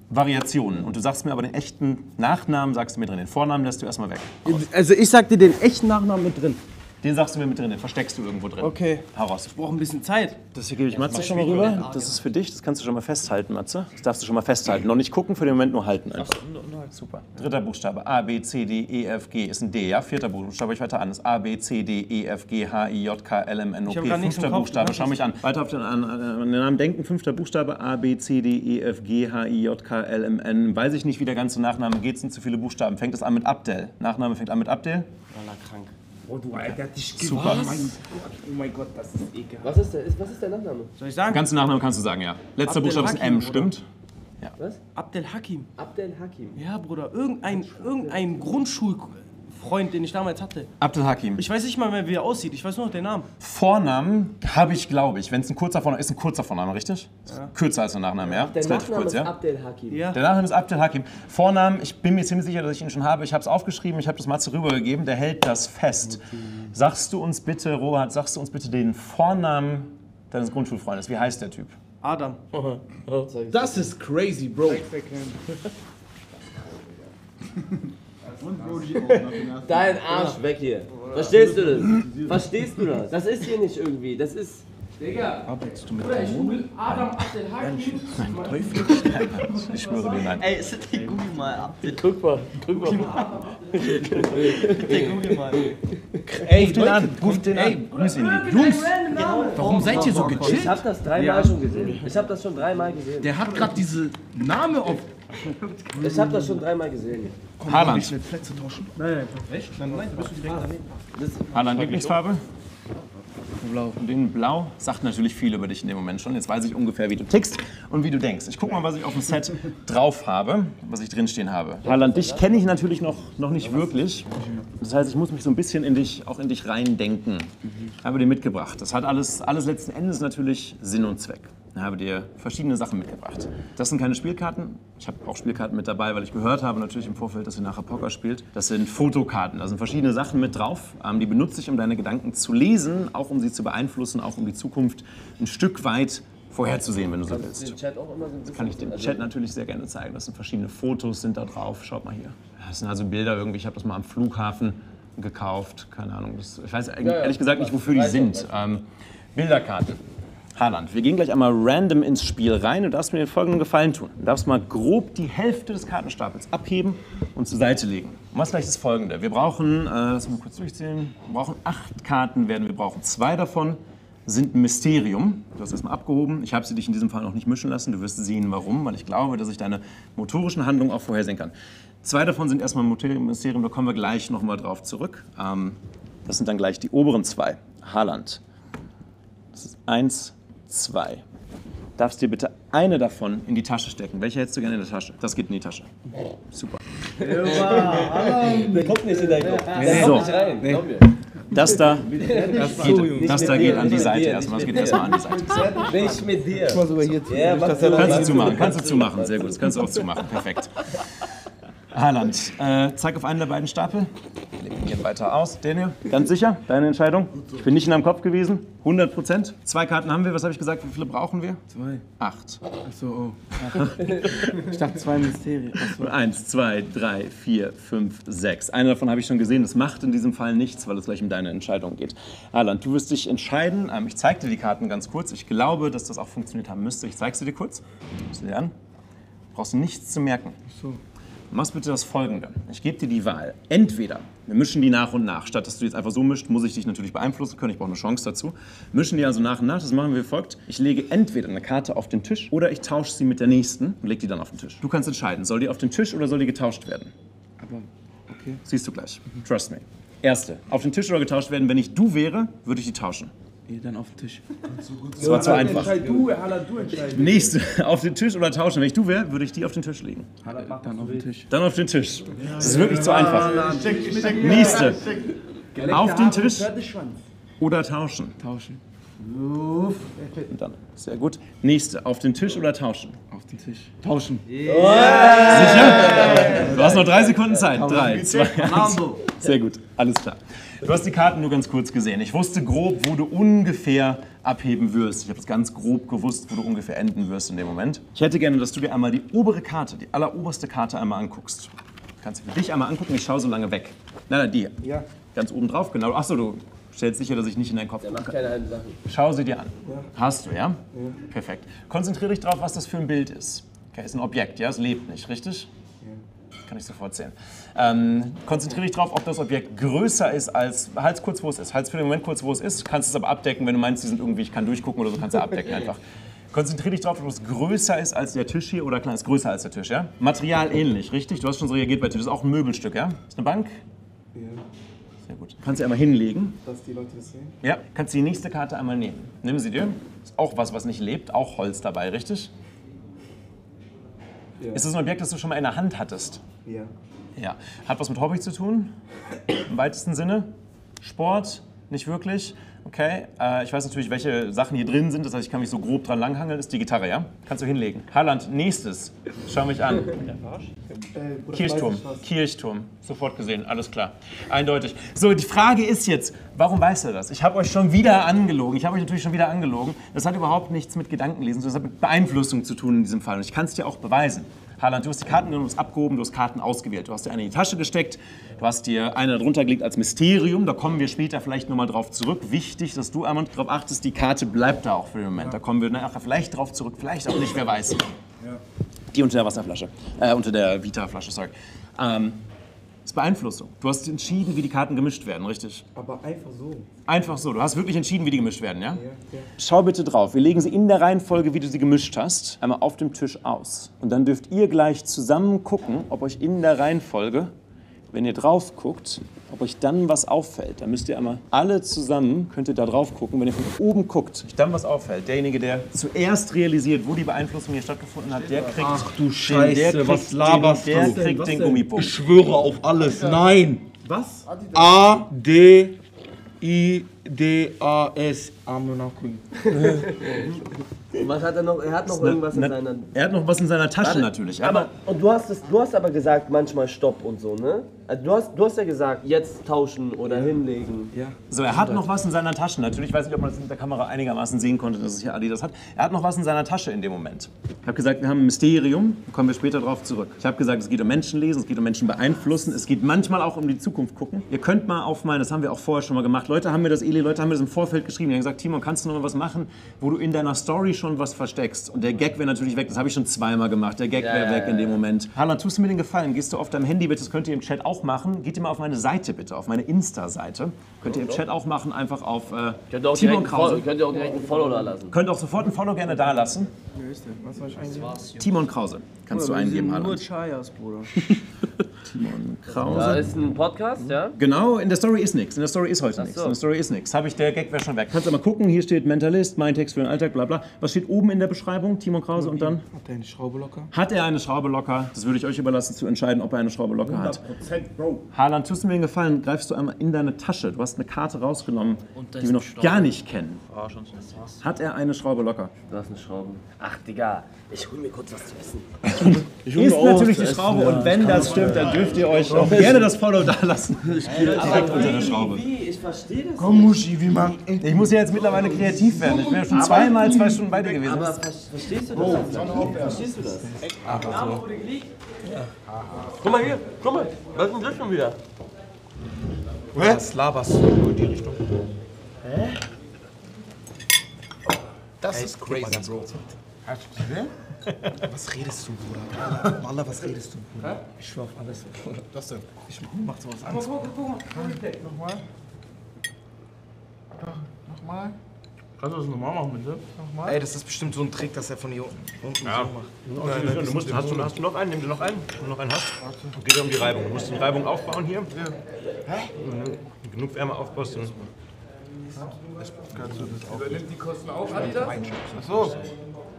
Variationen. Und du sagst mir aber den echten Nachnamen, sagst du mir drin. Den Vornamen lässt du erstmal weg. Raus. Also ich sag dir den echten Nachnamen mit drin. Den sagst du mir mit drin, den versteckst du irgendwo drin. Okay. Hau raus. Ich brauche ein bisschen Zeit. Das hier gebe ich Matze schon mal rüber. Das ist für dich, das kannst du schon mal festhalten, Matze. Das darfst du schon mal festhalten. Noch nicht gucken, für den Moment nur halten einfach. Ach, super. Dritter Buchstabe, A, B, C, D, E, F, G ist ein D, ja? Vierter Buchstabe, ich weiter an. Das ist A, B, C, D, E, F, G, H, I, J, K, L, M, N, O, P. Fünfter Buchstabe, schau mich an. Weiter auf den Namen denken, fünfter Buchstabe, A, B, C, D, E, F, G, H, I, J, K, L, M, N. Weiß ich nicht, wie der ganze Nachname geht, sind zu viele Buchstaben. Fängt das an mit Abdel. Nachname fängt an mit Abdel. Krank. Oh, du Alter, dich super. Oh mein, Gott, oh mein Gott, das ist ekelhaft. Was ist der, was ist der Nachname? Soll ich sagen? Den ganzen Nachnamen kannst du sagen, ja. Letzter Buchstabe ist M, stimmt? Ja. Was? Abdelhakim. Abdelhakim. Ja, Bruder, irgendein, irgendein Grundschulfreund, den ich damals hatte. Abdelhakim. Ich weiß nicht mal mehr, wie er aussieht, ich weiß nur noch den Namen. Vornamen habe ich, glaube ich. Wenn es ein kurzer Vorname ist, ein kurzer Vorname, richtig? Ja. Kürzer als der Nachname, ja? Der Nachname ist Abdelhakim. Ja. Der Nachname ist Abdelhakim. Vornamen, ich bin mir ziemlich sicher, dass ich ihn schon habe. Ich habe es aufgeschrieben, ich habe das Matze rübergegeben, der hält das fest. Sagst du uns bitte, Roat, sagst du uns bitte den Vornamen deines Grundschulfreundes? Wie heißt der Typ? Adam. Das ist crazy, Bro. Dein Arsch weg hier. Verstehst du das? Verstehst du das? Das ist hier nicht irgendwie. Das ist. Digga. Arbeitest du mit dem Mund? Adam Abdelhakim. Nein, Teufel. Ich schwöre dir, nein. Ey, City, guck mal ab. Guck mal. Guck mal. Guck mal. Ey, ruf den an. Ruf den an. Grüß ihn. Jungs, warum seid ihr so gechillt? Ich hab das dreimal schon gesehen. Ich hab das schon dreimal gesehen. Der hat gerade diese Name auf. Ich hab das schon dreimal gesehen. Haaland. Ich will Plätze tauschen. Nein, echt? Nein, nein, du bist direkt daneben. Haaland, Lieblingsfarbe? Blau. Den Blau sagt natürlich viel über dich in dem Moment schon. Jetzt weiß ich ungefähr, wie du tickst und wie du denkst. Ich guck mal, was ich auf dem Set drauf habe, was ich drinstehen habe. Haaland, dich kenne ich natürlich noch, noch nicht wirklich. Das heißt, ich muss mich so ein bisschen in dich, auch in dich reindenken. Habe dir mitgebracht. Das hat alles, alles letzten Endes natürlich Sinn und Zweck. Ich habe dir verschiedene Sachen mitgebracht. Das sind keine Spielkarten. Ich habe auch Spielkarten mit dabei, weil ich gehört habe natürlich im Vorfeld, dass ihr nachher Poker spielt. Das sind Fotokarten. Da sind verschiedene Sachen mit drauf. Die benutze ich, um deine Gedanken zu lesen, auch um sie zu beeinflussen, auch um die Zukunft ein Stück weit vorherzusehen, wenn du so willst. Das kann ich dem Chat natürlich sehr gerne zeigen. Das sind verschiedene Fotos, sind da drauf. Schaut mal hier. Das sind also Bilder irgendwie. Ich habe das mal am Flughafen gekauft. Keine Ahnung. Das, ich weiß ehrlich gesagt nicht, wofür die sind. Ähm, Bilderkarten. Haaland, wir gehen gleich einmal random ins Spiel rein und darfst mir den folgenden Gefallen tun. Du darfst mal grob die Hälfte des Kartenstapels abheben und zur Seite legen. Und was gleich das folgende. Wir brauchen, äh, lass mal kurz durchzählen, wir brauchen acht Karten werden wir brauchen. Zwei davon sind ein Mysterium. Du hast erstmal abgehoben. Ich habe sie dich in diesem Fall noch nicht mischen lassen. Du wirst sehen, warum, weil ich glaube, dass ich deine motorischen Handlungen auch vorhersehen kann. Zwei davon sind erstmal ein Mysterium, da kommen wir gleich nochmal drauf zurück. Ähm, das sind dann gleich die oberen zwei. Haaland. Das ist eins. Zwei. Darfst dir bitte eine davon in die Tasche stecken. Welche hättest du gerne in der Tasche? Das geht in die Tasche. Super. Der kommt nicht in deinen Kopf. Der kommt nicht rein. Glaub mir. Das da geht, das da geht an die Seite erstmal. Das geht erstmal an die Seite. Nicht mit dir. Kannst du zumachen. Kannst du zumachen. Sehr gut. Das kannst du auch zumachen. Perfekt. Haaland, äh, zeig auf einen der beiden Stapel. Legen wir ihn weiter aus. Daniel, ganz sicher, deine Entscheidung. Ich bin nicht in deinem Kopf gewesen. hundert Prozent. Zwei Karten haben wir. Was habe ich gesagt? Wie viele brauchen wir? Zwei. Acht. Ach so, oh. Acht. Ich dachte zwei Mysterien. So. Eins, zwei, drei, vier, fünf, sechs. Eine davon habe ich schon gesehen. Das macht in diesem Fall nichts, weil es gleich um deine Entscheidung geht. Haaland, du wirst dich entscheiden. Ähm, ich zeig dir die Karten ganz kurz. Ich glaube, dass das auch funktioniert haben müsste. Ich zeig sie dir kurz. Sieh dir an. Du brauchst nichts zu merken. Ach so. machst bitte das Folgende. Ich gebe dir die Wahl. Entweder wir mischen die nach und nach. Statt dass du jetzt einfach so mischt, muss ich dich natürlich beeinflussen können. Ich brauche eine Chance dazu. Mischen die also nach und nach. Das machen wir wie folgt. Ich lege entweder eine Karte auf den Tisch oder ich tausche sie mit der nächsten und lege die dann auf den Tisch. Du kannst entscheiden. Soll die auf den Tisch oder soll die getauscht werden? Aber, okay. Siehst du gleich. Mhm. Trust me. Erste. Auf den Tisch oder getauscht werden. Wenn ich du wäre, würde ich die tauschen. Dann auf den Tisch. Das war zu einfach. Du, Haaland, du entscheidest. Nächste, auf den Tisch oder tauschen. Wenn ich du wäre, würde ich die auf den Tisch legen. Haaland, dann auf den Tisch. Dann auf den Tisch. Das ist wirklich zu einfach. Nächste, auf den Tisch oder tauschen. Tauschen. Und dann, sehr gut. Nächste, auf den Tisch oder tauschen. Auf den Tisch. Tauschen. Sicher? Du hast noch drei Sekunden Zeit. Drei, zwei, eins. Sehr gut, alles klar. Du hast die Karten nur ganz kurz gesehen. Ich wusste grob, wo du ungefähr abheben wirst. Ich habe es ganz grob gewusst, wo du ungefähr enden wirst in dem Moment. Ich hätte gerne, dass du dir einmal die obere Karte, die alleroberste Karte einmal anguckst. Kannst du dich einmal angucken, ich schaue so lange weg. Nein, nein, die. Ja. Ganz oben drauf, genau. Achso, du stellst sicher, dass ich nicht in deinen Kopf gucke. Der macht keine halben Sachen. Schau sie dir an. Ja. Hast du, ja? Ja. Perfekt. Konzentriere dich drauf, was das für ein Bild ist. Okay, ist ein Objekt, ja? Es lebt nicht, richtig? Kann ich sofort sehen. Ähm, konzentriere dich darauf, ob das Objekt größer ist als, halt's kurz, wo es ist. Halt's für den Moment kurz, wo es ist, kannst es aber abdecken, wenn du meinst, die sind irgendwie, ich kann durchgucken oder so, kannst du abdecken einfach. Konzentriere dich darauf, ob es größer ist als der Tisch hier oder kleiner ist, größer als der Tisch, ja? Material ähnlich, richtig? Du hast schon so reagiert bei Tisch, das ist auch ein Möbelstück, ja? Ist eine Bank? Ja. Sehr gut. Kannst du einmal hinlegen. Dass die Leute das sehen? Ja, kannst du die nächste Karte einmal nehmen. Nimm sie dir. Ist auch was, was nicht lebt, auch Holz dabei, richtig? Ja. Ist das ein Objekt, das du schon mal in der Hand hattest? Ja. Ja. Hat was mit Hobby zu tun? Im weitesten Sinne? Sport? Nicht wirklich? Okay. Äh, ich weiß natürlich, welche Sachen hier drin sind. Das heißt, ich kann mich so grob dran langhangeln. Ist die Gitarre, ja? Kannst du hinlegen. Haaland, nächstes. Schau mich an. äh, Kirchturm. Kirchturm. Sofort gesehen. Alles klar. Eindeutig. So, die Frage ist jetzt, warum weiß er das? Ich habe euch schon wieder angelogen. Ich habe euch natürlich schon wieder angelogen. Das hat überhaupt nichts mit Gedankenlesen, sondern das hat mit Beeinflussung zu tun in diesem Fall. Und ich kann es dir auch beweisen. Haaland, du hast die Karten, du hast abgehoben, du hast Karten ausgewählt. Du hast dir eine in die Tasche gesteckt, du hast dir eine darunter gelegt als Mysterium. Da kommen wir später vielleicht nochmal drauf zurück. Wichtig, dass du einmal darauf achtest, die Karte bleibt da auch für den Moment. Da kommen wir nachher vielleicht drauf zurück, vielleicht auch nicht, wer weiß. Ja. Die unter der Wasserflasche, äh, unter der Vita-Flasche, sorry. Ähm, das ist Beeinflussung. Du hast entschieden, wie die Karten gemischt werden, richtig? Aber einfach so. Einfach so. Du hast wirklich entschieden, wie die gemischt werden, ja? Ja, ja. Schau bitte drauf. Wir legen sie in der Reihenfolge, wie du sie gemischt hast, einmal auf dem Tisch aus. Und dann dürft ihr gleich zusammen gucken, ob euch in der Reihenfolge, wenn ihr drauf guckt, ob euch dann was auffällt. Dann müsst ihr einmal alle zusammen, könnt ihr da drauf gucken, wenn ihr von oben guckt. Euch dann was auffällt. Derjenige, der zuerst realisiert, wo die Beeinflussung hier stattgefunden hat, der kriegt... Ach du Scheiße, den, der kriegt, was laberst den, der du? Der kriegt was den Gummipunkt. Ich schwöre auf alles. Nein. Was? A, D, I, D, A, S. Was hat er noch? Er hat noch irgendwas in seiner... Er hat noch was in seiner Tasche natürlich. Aber, und du hast, es, du hast aber gesagt, manchmal Stopp und so, ne? Also du, hast, du hast ja gesagt, jetzt tauschen oder ja. hinlegen. Ja. So, er hat noch was in seiner Tasche natürlich. Ich weiß nicht, ob man das mit der Kamera einigermaßen sehen konnte, dass es hier Adidas hat. Er hat noch was in seiner Tasche in dem Moment. Ich habe gesagt, wir haben ein Mysterium. Da kommen wir später drauf zurück. Ich habe gesagt, es geht um Menschenlesen, es geht um Menschen beeinflussen. Es geht manchmal auch um die Zukunft gucken. Ihr könnt mal auf meinen, das haben wir auch vorher schon mal gemacht. Leute haben mir das, Eli, Leute haben mir das im Vorfeld geschrieben. Die haben gesagt, Timon, kannst du noch mal was machen, wo du in deiner Story schon was versteckst? Und der Gag wäre natürlich weg, das habe ich schon zweimal gemacht, der Gag wäre yeah. weg in dem Moment. Haaland, tust du mir den Gefallen, gehst du auf deinem Handy, bitte, das könnt ihr im Chat auch machen, geht ihr mal auf meine Seite bitte, auf meine Insta-Seite, könnt ihr im Chat auch machen, einfach auf äh, Timon Krause. Könnt ihr auch direkt einen Follow da lassen. Könnt auch sofort einen Follow gerne da lassen. Wer ist denn? Was soll ich eingeben? Timon Krause kannst Bruder, du eingeben, Haaland. Nur Chayas, Bruder. Timon Krause. Da ist ein Podcast, ja? Genau, in der Story ist nichts. In der Story ist heute nichts. In der Story ist nichts. Habe ich, der Gag wäre schon weg. Kannst du mal gucken, hier steht Mentalist, mein Text für den Alltag, bla bla. Was steht oben in der Beschreibung, Timon Krause, und dann? Hat er eine Schraube locker? Hat er eine Schraube locker? Das würde ich euch überlassen, zu entscheiden, ob er eine Schraube locker hat. hundert Prozent, Bro. Haaland, tust du mir den Gefallen, greifst du einmal in deine Tasche. Du hast eine Karte rausgenommen, die wir noch gar nicht kennen. Hat er eine Schraube locker? Du hast eine Schraube. Ach, Digga, ich hol mir kurz was zu essen. Ich hol mir auch natürlich die Schraube, und wenn das stimmt, dann dürft ihr euch auch gerne das Follow da lassen. Ich gehe direkt unter der Schraube. Ich verstehe das. Komm, Muschi, wie man... Ich muss ja jetzt mittlerweile kreativ werden. Ich bin ja schon zweimal zwei Stunden bei dir gewesen. Aber verstehst du das? Oh, verstehst du das? Der Arme wurde gelegt. Guck mal hier, guck mal. Was ist denn das schon wieder? Was laberst du in die Richtung? Hä? Das ist crazy, Bro. Hast du gesehen? Was redest du, Bruder? Wallah, was redest du, Bruder? Ich schwör auf alles, Bruder. Was denn? Ich mach sowas an. Guck mal, guck mal, guck nochmal. Nochmal. Kannst du das normal machen, bitte? Nochmal. Ey, das ist bestimmt so ein Trick, dass er von hier unten ja. so macht. Nein, nein, du musst, hast, du, hast du noch einen? Nimm dir noch einen. Wenn du noch einen hast, geht es um die Reibung. Du musst die Reibung aufbauen hier. Hä? Mhm. Genug Wärme aufbaust du. Übernimmt die Kosten auch, Adidas? Achso.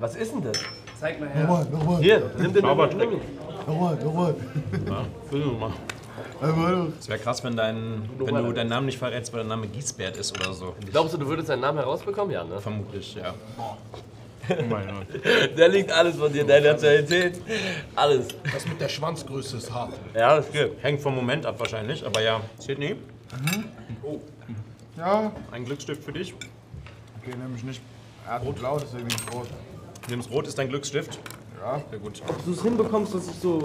Was ist denn das? Zeig mal her. Nochmal, nochmal. Hier, nimm den Norbert. Nochmal, nochmal. Ja, füll ihn mal. Es wäre krass, wenn, dein, wenn du deinen Namen nicht verrätst, weil dein Name Giesbert ist oder so. Glaubst du, du würdest deinen Namen herausbekommen? Ja, ne? Vermutlich, ja. Oh mein Gott. Da liegt alles von dir, deine Nationalität. Alles. Das mit der Schwanzgröße ist hart. Ja, das geht. Hängt vom Moment ab wahrscheinlich, aber ja. Sydney. Mhm. Oh. Ja. Ein Glücksstift für dich. Okay, nehme ich nicht. Ja, rot-blau, deswegen nicht rot. Nimm's rot, ist dein Glücksstift. Ja, sehr gut. Ob du es hinbekommst, dass ich so,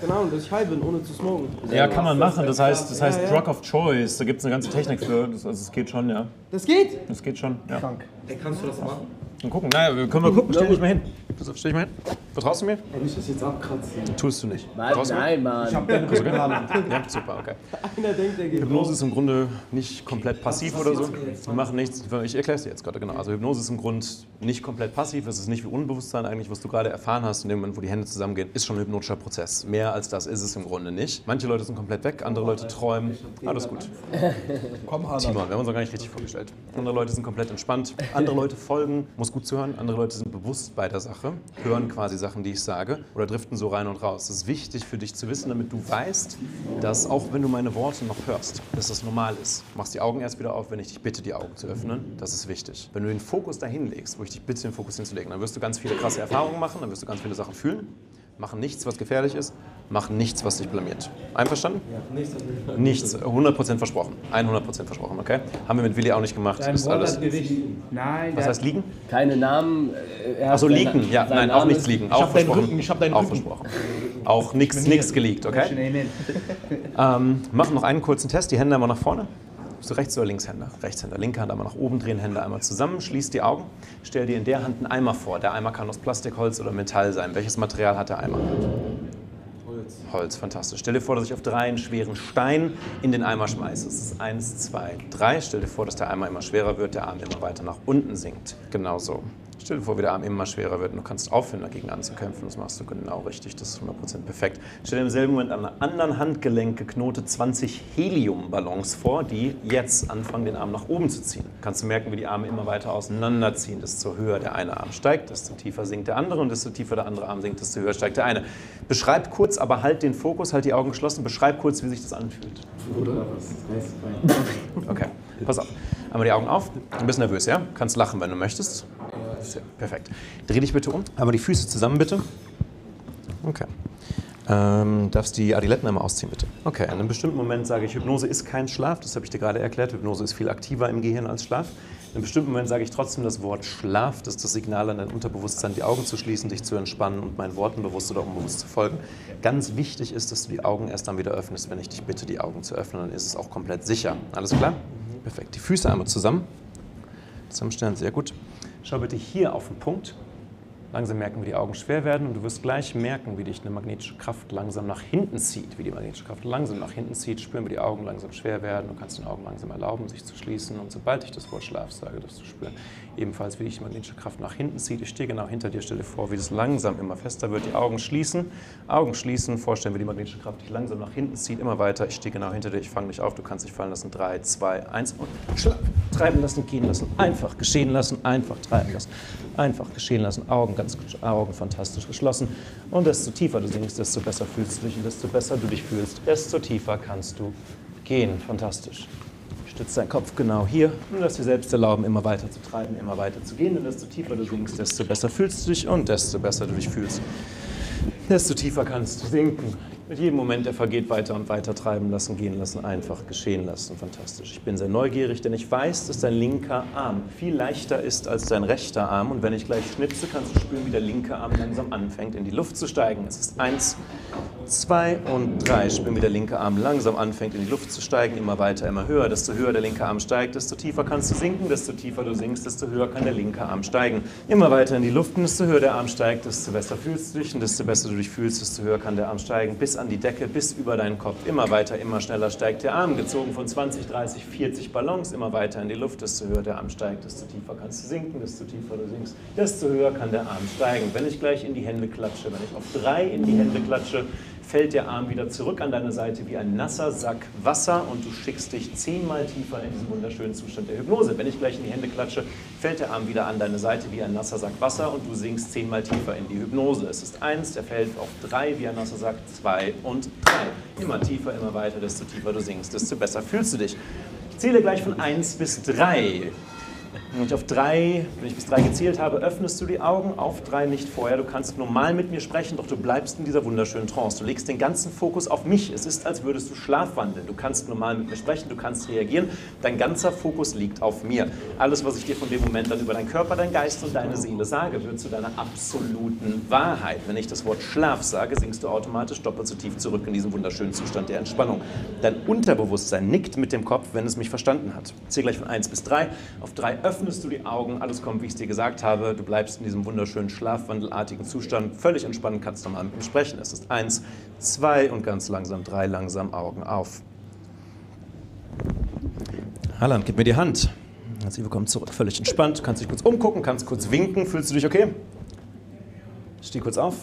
genau, dass ich high bin, ohne zu smoken. Ja, kann man machen. Das heißt, das heißt ja, ja. Drug of Choice. Da gibt es eine ganze Technik für. Das, also es geht schon, ja. Das geht? Das geht schon, ja. Krank. Ey, kannst du das machen? Dann gucken. Naja, wir können mal gucken. Stell dich mal hin. Stell dich mal hin. Vertraust du mir? Ey, nicht, dass ich jetzt abkratzen. Tust du nicht. Nein, nein, Mann. Ich hab den Rücken. Ja, super, okay. Einer denkt, der geht. Hypnose ist im Grunde nicht komplett passiv oder so. Wir machen nichts. Ich erkläre es dir jetzt gerade, genau. Also Hypnose ist im Grunde nicht komplett passiv. Es ist nicht wie Unbewusstsein eigentlich, was du gerade erfahren hast. In dem Moment, wo die Hände zusammengehen, ist schon ein hypnotischer Prozess. Mehr als das ist es im Grunde nicht. Manche Leute sind komplett weg, andere Leute träumen. Alles gut. Komm, Haaland. Timon, wir haben uns auch gar nicht richtig vorgestellt. Andere Leute sind komplett entspannt. Andere Leute folgen, muss gut zuhören. Andere Leute sind bewusst bei der Sache, hören quasi Sachen, die ich sage, oder driften so rein und raus. Das ist wichtig für dich zu wissen, damit du weißt, dass auch wenn du meine Worte noch hörst, dass das normal ist. Du machst die Augen erst wieder auf, wenn ich dich bitte, die Augen zu öffnen. Das ist wichtig. Wenn du den Fokus dahin legst, wo ich dich bitte, den Fokus hinzulegen, dann wirst du ganz viele krasse Erfahrungen machen, dann wirst du ganz viele Sachen fühlen. Mach nichts, was gefährlich ist. Mach nichts, was dich blamiert. Einverstanden? Ja, nichts. hundert Prozent versprochen. hundert Prozent versprochen, okay? Haben wir mit Willi auch nicht gemacht. Dein ist alles. Nein. Was heißt liegen? Keine Namen. Achso, liegen. Ja, nein, Name auch nichts liegen. Auch versprochen. Rücken, ich hab deinen auch Rücken. Versprochen. Auch nichts geleakt, okay? ähm, mach noch einen kurzen Test. Die Hände einmal nach vorne. Bist du Rechts- oder Linkshänder? Rechtshänder. Linke Hand einmal nach oben drehen, Hände einmal zusammen, schließ die Augen. Stell dir in der Hand einen Eimer vor. Der Eimer kann aus Plastik, Holz oder Metall sein. Welches Material hat der Eimer? Holz. Holz, fantastisch. Stell dir vor, dass ich auf drei einen schweren Stein in den Eimer schmeiße. Das ist eins, zwei, drei. Stell dir vor, dass der Eimer immer schwerer wird, der Arm immer weiter nach unten sinkt. Genau so. Stell dir vor, wie der Arm immer schwerer wird und du kannst aufhören, dagegen anzukämpfen. Das machst du genau richtig, das ist hundert Prozent perfekt. Stell dir im selben Moment an einer anderen Handgelenk geknotet zwanzig Heliumballons vor, die jetzt anfangen, den Arm nach oben zu ziehen. Kannst du merken, wie die Arme immer weiter auseinanderziehen. Desto höher der eine Arm steigt, desto tiefer sinkt der andere und desto tiefer der andere Arm sinkt, desto höher steigt der eine. Beschreib kurz, aber halt den Fokus, halt die Augen geschlossen, beschreib kurz, wie sich das anfühlt. Oder was? Okay, pass auf. Einmal die Augen auf, ein bisschen nervös, ja? Kannst lachen, wenn du möchtest. Sehr, perfekt. Dreh dich bitte um. Aber die Füße zusammen, bitte. Okay. Ähm, darfst die Adiletten einmal ausziehen, bitte. Okay, in einem bestimmten Moment sage ich, Hypnose ist kein Schlaf. Das habe ich dir gerade erklärt. Hypnose ist viel aktiver im Gehirn als Schlaf. In einem bestimmten Moment sage ich trotzdem das Wort Schlaf. Das ist das Signal an dein Unterbewusstsein, die Augen zu schließen, dich zu entspannen und meinen Worten bewusst oder unbewusst zu folgen. Ganz wichtig ist, dass du die Augen erst dann wieder öffnest, wenn ich dich bitte, die Augen zu öffnen. Dann ist es auch komplett sicher. Alles klar? Perfekt. Die Füße einmal zusammen. Zusammenstellen, sehr gut. Schau bitte hier auf den Punkt. Langsam merken, wie die Augen schwer werden und du wirst gleich merken, wie dich eine magnetische Kraft langsam nach hinten zieht. Wie die magnetische Kraft langsam nach hinten zieht, spüren wir die Augen langsam schwer werden. Du kannst den Augen langsam erlauben, sich zu schließen und sobald ich das Wort Schlaf sage, das zu spüren. Ebenfalls, wie dich die magnetische Kraft nach hinten zieht. Ich stehe genau hinter dir, stelle vor, wie das langsam immer fester wird. Die Augen schließen, Augen schließen, vorstellen, wie die magnetische Kraft dich langsam nach hinten zieht, immer weiter. Ich stehe genau hinter dir, ich fange dich auf, du kannst dich fallen lassen. drei, zwei, eins und schlapp. Treiben lassen, gehen lassen, einfach geschehen lassen, einfach treiben lassen, einfach geschehen lassen, Augen ganz Augen fantastisch geschlossen und desto tiefer du singst, desto besser fühlst du dich und desto besser du dich fühlst, desto tiefer kannst du gehen. Fantastisch. Stütz deinen Kopf genau hier und lass dir selbst erlauben, immer weiter zu treiben, immer weiter zu gehen und desto tiefer du singst, desto besser fühlst du dich und desto besser du dich fühlst, desto tiefer kannst du sinken. Mit jedem Moment, der vergeht, weiter und weiter treiben lassen, gehen lassen, einfach geschehen lassen. Fantastisch. Ich bin sehr neugierig, denn ich weiß, dass dein linker Arm viel leichter ist als dein rechter Arm. Und wenn ich gleich schnipse, kannst du spüren, wie der linke Arm langsam anfängt, in die Luft zu steigen. Es ist eins, zwei und drei spüren, wie der linke Arm langsam anfängt in die Luft zu steigen, immer weiter, immer höher. Desto höher der linke Arm steigt, desto tiefer kannst du sinken, desto tiefer du sinkst, desto höher kann der linke Arm steigen. Immer weiter in die Luft und desto höher der Arm steigt, desto besser fühlst du dich und desto besser du dich fühlst, desto höher kann der Arm steigen, bis an die Decke, bis über deinen Kopf. Immer weiter, immer schneller steigt der Arm, gezogen von zwanzig, dreißig, vierzig Ballons, immer weiter in die Luft, desto höher der Arm steigt, desto tiefer kannst du sinken, desto tiefer du sinkst, desto höher kann der Arm steigen. Wenn ich gleich in die Hände klatsche, wenn ich auf drei in die Hände klatsche, fällt der Arm wieder zurück an deine Seite wie ein nasser Sack Wasser und du schickst dich zehnmal tiefer in diesen wunderschönen Zustand der Hypnose. Wenn ich gleich in die Hände klatsche, fällt der Arm wieder an deine Seite wie ein nasser Sack Wasser und du sinkst zehnmal tiefer in die Hypnose. Es ist eins, der fällt auf drei wie ein nasser Sack, zwei und drei. Immer tiefer, immer weiter, desto tiefer du sinkst, desto besser fühlst du dich. Ich zähle gleich von eins bis drei. Wenn ich auf drei, wenn ich bis drei gezählt habe, öffnest du die Augen, auf drei nicht vorher. Du kannst normal mit mir sprechen, doch du bleibst in dieser wunderschönen Trance. Du legst den ganzen Fokus auf mich. Es ist, als würdest du schlafwandeln. Du kannst normal mit mir sprechen, du kannst reagieren. Dein ganzer Fokus liegt auf mir. Alles, was ich dir von dem Moment dann über deinen Körper, deinen Geist und deine Seele sage, wird zu deiner absoluten Wahrheit. Wenn ich das Wort Schlaf sage, sinkst du automatisch doppelt so tief zurück in diesen wunderschönen Zustand der Entspannung. Dein Unterbewusstsein nickt mit dem Kopf, wenn es mich verstanden hat. Ich zähle gleich von eins bis drei. Auf drei öffnest du die Augen, alles kommt, wie ich es dir gesagt habe. Du bleibst in diesem wunderschönen, schlafwandelartigen Zustand. Völlig entspannt, kannst normal mit mir sprechen. Es ist eins, zwei und ganz langsam drei, langsam Augen auf. Haaland, gib mir die Hand. Herzlich willkommen zurück, völlig entspannt. Du kannst dich kurz umgucken, kannst kurz winken. Fühlst du dich okay? Steh kurz auf,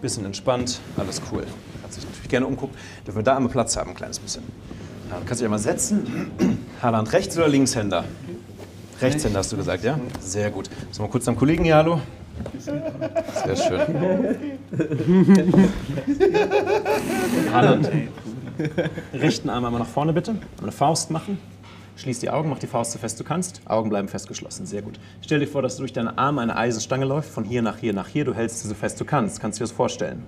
bisschen entspannt, alles cool. Kannst dich natürlich gerne umgucken, dürfen wir da einmal Platz haben, ein kleines bisschen. Ja, kannst dich einmal setzen. Haaland, Rechts- oder Linkshänder? Rechtshänder hast du gesagt, ja? Sehr gut. Sollen wir kurz am Kollegen hier hallo? Sehr schön. Haaland, rechten Arm einmal nach vorne bitte. Eine Faust machen. Schließ die Augen, mach die Faust so fest du kannst. Augen bleiben festgeschlossen, sehr gut. Stell dir vor, dass du durch deine Arme eine Eisenstange läuft, von hier nach hier nach hier. Du hältst sie so fest du kannst. Kannst du dir das vorstellen?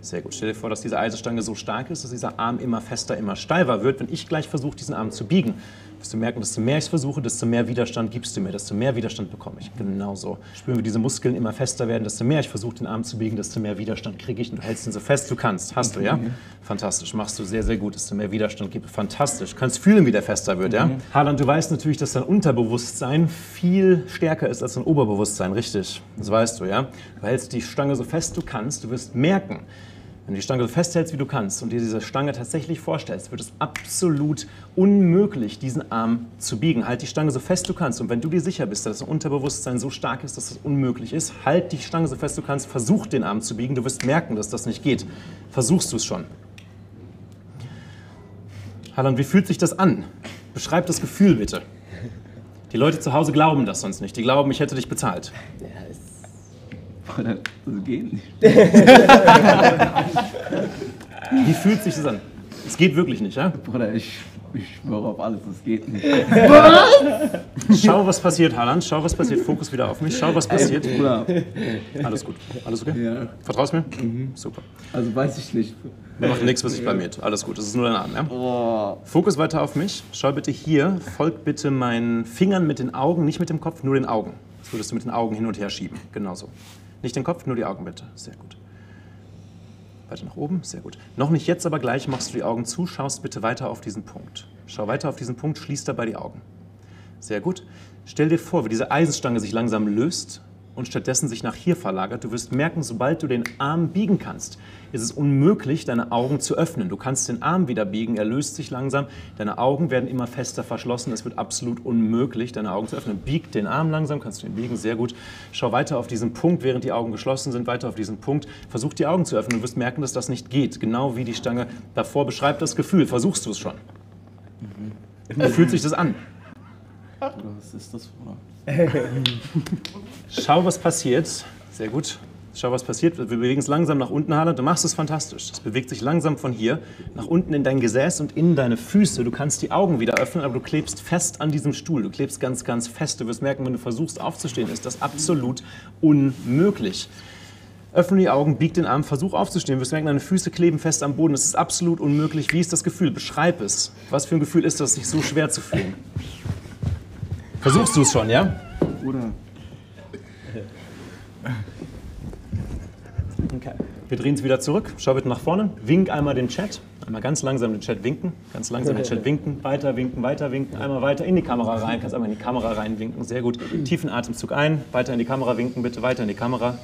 Sehr gut. Stell dir vor, dass diese Eisenstange so stark ist, dass dieser Arm immer fester, immer steifer wird. Wenn ich gleich versuche, diesen Arm zu biegen, wirst du merken, desto mehr ich es versuche, desto mehr Widerstand gibst du mir, desto mehr Widerstand bekomme ich. Genau so. Spüren wir, diese Muskeln immer fester werden. Desto mehr ich versuche, den Arm zu biegen, desto mehr Widerstand kriege ich. Und du hältst ihn so fest du kannst. Hast du, ja? Mhm. Fantastisch. Machst du sehr, sehr gut. Desto mehr Widerstand gibt es. Fantastisch. Kannst fühlen, wie der fester wird, mhm. ja? Haaland, du weißt natürlich, dass dein Unterbewusstsein viel stärker ist als dein Oberbewusstsein. Richtig. Das weißt du, ja? Du hältst die Stange so fest du kannst. Du wirst merken, wenn du die Stange so festhältst, wie du kannst und dir diese Stange tatsächlich vorstellst, wird es absolut unmöglich, diesen Arm zu biegen. Halt die Stange so fest du kannst und wenn du dir sicher bist, dass dein Unterbewusstsein so stark ist, dass es unmöglich ist, halt die Stange so fest du kannst, versuch den Arm zu biegen, du wirst merken, dass das nicht geht. Versuchst du es schon. Haaland, wie fühlt sich das an? Beschreib das Gefühl bitte. Die Leute zu Hause glauben das sonst nicht, die glauben, ich hätte dich bezahlt. Das geht nicht. Wie fühlt sich das an? Es geht wirklich nicht, ja? Bruder, ich, ich schwöre auf alles, es geht nicht. Was? Schau, was passiert, Haaland. Schau, was passiert. Fokus wieder auf mich. Schau, was passiert. Ey, Bruder. Alles gut. Alles okay? Ja. Vertraust mir? Mhm. Super. Also weiß ich nicht. Wir machen nichts, was ich blamiert. Alles gut. Das ist nur dein Arm, ja? Oh. Fokus weiter auf mich. Schau bitte hier. Folgt bitte meinen Fingern mit den Augen, nicht mit dem Kopf, nur den Augen. Das würdest du mit den Augen hin und her schieben. Genau so. Nicht den Kopf, nur die Augen bitte. Sehr gut. Weiter nach oben. Sehr gut. Noch nicht jetzt, aber gleich machst du die Augen zu. Schaust bitte weiter auf diesen Punkt. Schau weiter auf diesen Punkt, schließ dabei die Augen. Sehr gut. Stell dir vor, wie diese Eisenstange sich langsam löst und stattdessen sich nach hier verlagert. Du wirst merken, sobald du den Arm biegen kannst, ist es unmöglich, deine Augen zu öffnen. Du kannst den Arm wieder biegen, er löst sich langsam. Deine Augen werden immer fester verschlossen. Es wird absolut unmöglich, deine Augen zu öffnen. Bieg den Arm langsam, kannst du ihn biegen, sehr gut. Schau weiter auf diesen Punkt, während die Augen geschlossen sind, weiter auf diesen Punkt. Versuch die Augen zu öffnen, du wirst merken, dass das nicht geht. Genau wie die Stange davor. Beschreib das Gefühl, versuchst du es schon. Mhm. Wie fühlt sich das an? Was ist das für Schau, was passiert. Sehr gut. Schau, was passiert. Wir bewegen es langsam nach unten, Haaland. Du machst es fantastisch. Es bewegt sich langsam von hier nach unten in dein Gesäß und in deine Füße. Du kannst die Augen wieder öffnen, aber du klebst fest an diesem Stuhl. Du klebst ganz, ganz fest. Du wirst merken, wenn du versuchst aufzustehen, ist das absolut unmöglich. Öffne die Augen, bieg den Arm, versuch aufzustehen. Du wirst merken, deine Füße kleben fest am Boden. Es ist absolut unmöglich. Wie ist das Gefühl? Beschreib es. Was für ein Gefühl ist das, sich so schwer zu fühlen? Versuchst du es schon, ja? Oder? Okay. Wir drehen es wieder zurück, schau bitte nach vorne, wink einmal den Chat, einmal ganz langsam den Chat winken, ganz langsam den Chat winken, weiter winken, weiter winken, einmal weiter in die Kamera rein, kannst einmal in die Kamera reinwinken, sehr gut, tiefen Atemzug ein, weiter in die Kamera winken, bitte weiter in die Kamera,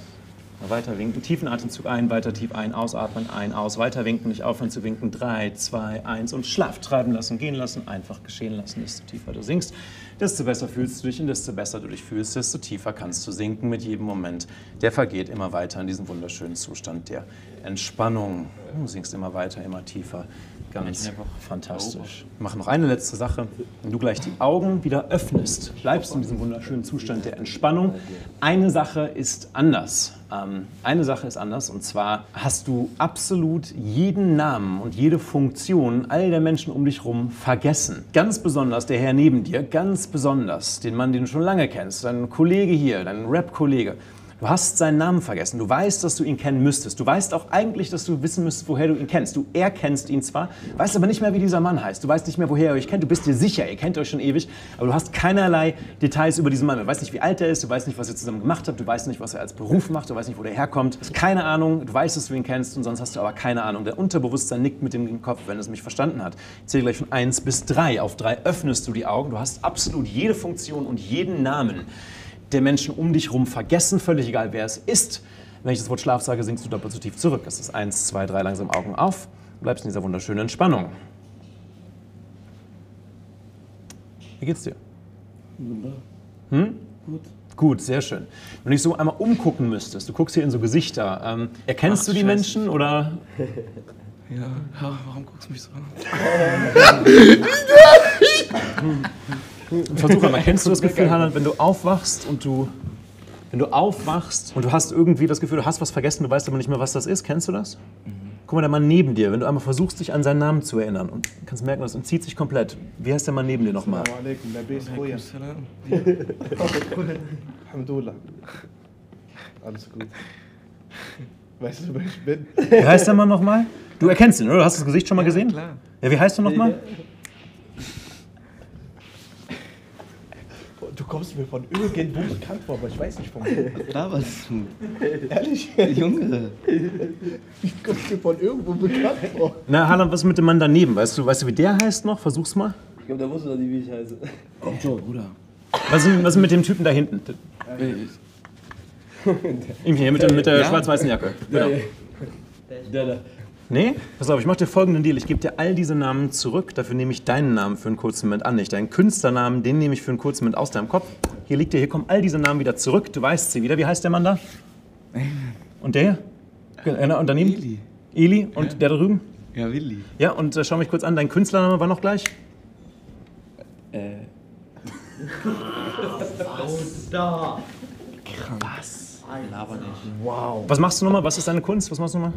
weiter winken, tiefen Atemzug ein, weiter tief ein, ausatmen, ein, aus, weiter winken, nicht aufhören zu winken, drei, zwei, eins und schlaff treiben lassen, gehen lassen, einfach geschehen lassen, desto tiefer du sinkst, desto besser fühlst du dich und desto besser du dich fühlst, desto tiefer kannst du sinken mit jedem Moment, der vergeht immer weiter in diesem wunderschönen Zustand der Entspannung, du sinkst immer weiter, immer tiefer, ganz fantastisch. Wir machen noch eine letzte Sache, wenn du gleich die Augen wieder öffnest, bleibst in diesem wunderschönen Zustand der Entspannung, eine Sache ist anders. Eine Sache ist anders, und zwar hast du absolut jeden Namen und jede Funktion all der Menschen um dich herum vergessen. Ganz besonders der Herr neben dir, ganz besonders den Mann, den du schon lange kennst, deinen Kollege hier, deinen Rap-Kollege. Du hast seinen Namen vergessen, du weißt, dass du ihn kennen müsstest. Du weißt auch eigentlich, dass du wissen müsstest, woher du ihn kennst. Du erkennst ihn zwar, weißt aber nicht mehr, wie dieser Mann heißt. Du weißt nicht mehr, woher ihr euch kennt. Du bist dir sicher, ihr kennt euch schon ewig, aber du hast keinerlei Details über diesen Mann. Du weißt nicht, wie alt er ist, du weißt nicht, was ihr zusammen gemacht habt, du weißt nicht, was er als Beruf macht, du weißt nicht, wo der herkommt. Keine Ahnung, du weißt, dass du ihn kennst und sonst hast du aber keine Ahnung. Dein Unterbewusstsein nickt mit dem Kopf, wenn es mich verstanden hat. Ich zähle gleich von eins bis drei. Auf drei öffnest du die Augen. Du hast absolut jede Funktion und jeden Namen der Menschen um dich herum vergessen, völlig egal, wer es ist. Wenn ich das Wort Schlaf sage, sinkst du doppelt so tief zurück. Das ist eins, zwei, drei, langsam Augen auf. Du bleibst in dieser wunderschönen Entspannung. Wie geht's dir? Wunderbar. Hm? Gut. Gut, sehr schön. Wenn du dich so einmal umgucken müsstest, du guckst hier in so Gesichter, ähm, erkennst Ach, du die Scheiße. Menschen oder? Ja, warum guckst du mich so an? Versuch einmal, kennst du das Gefühl, Haaland, wenn du aufwachst und du, wenn du aufwachst und du hast irgendwie das Gefühl, du hast was vergessen, du weißt aber nicht mehr, was das ist, kennst du das? Guck mal, der Mann neben dir, wenn du einmal versuchst, dich an seinen Namen zu erinnern und kannst merken, das entzieht sich komplett. Wie heißt der Mann neben dir nochmal? Alhamdulillah. Alles gut. Weißt du, wer ich bin? Wie heißt der Mann nochmal? Du erkennst ihn, oder? Du hast das Gesicht schon mal gesehen? Ja, klar. Ja, wie heißt du nochmal? Du kommst mir von irgendwo bekannt vor, aber ich weiß nicht von wo. Da warst du. Ehrlich? Junge. Ich komme mir von irgendwo bekannt vor. Na, Haaland, was ist mit dem Mann daneben? Weißt du, weißt du, wie der heißt noch? Versuch's mal. Ich glaube, der wusste doch nicht, wie ich heiße. Oh, Joe, Bruder. Was ist, was ist mit dem Typen da hinten? Irgendwie mit der, mit der ja? schwarz-weißen Jacke. Genau. Der da. Nee, pass auf, ich mache dir folgenden Deal. Ich gebe dir all diese Namen zurück. Dafür nehme ich deinen Namen für einen kurzen Moment an. Nicht deinen Künstlernamen, den nehme ich für einen kurzen Moment aus deinem Kopf. Hier liegt dir, hier kommen all diese Namen wieder zurück. Du weißt sie wieder. Wie heißt der Mann da? Und der? Genau, und daneben? Eli. Eli. Und ja. der da drüben? Ja, Willi. Ja, und äh, schau mich kurz an. Dein Künstlername war noch gleich? Äh. Was? Da. Krass. Laber nicht. Wow. Was machst du nochmal? Was ist deine Kunst? Was machst du nochmal?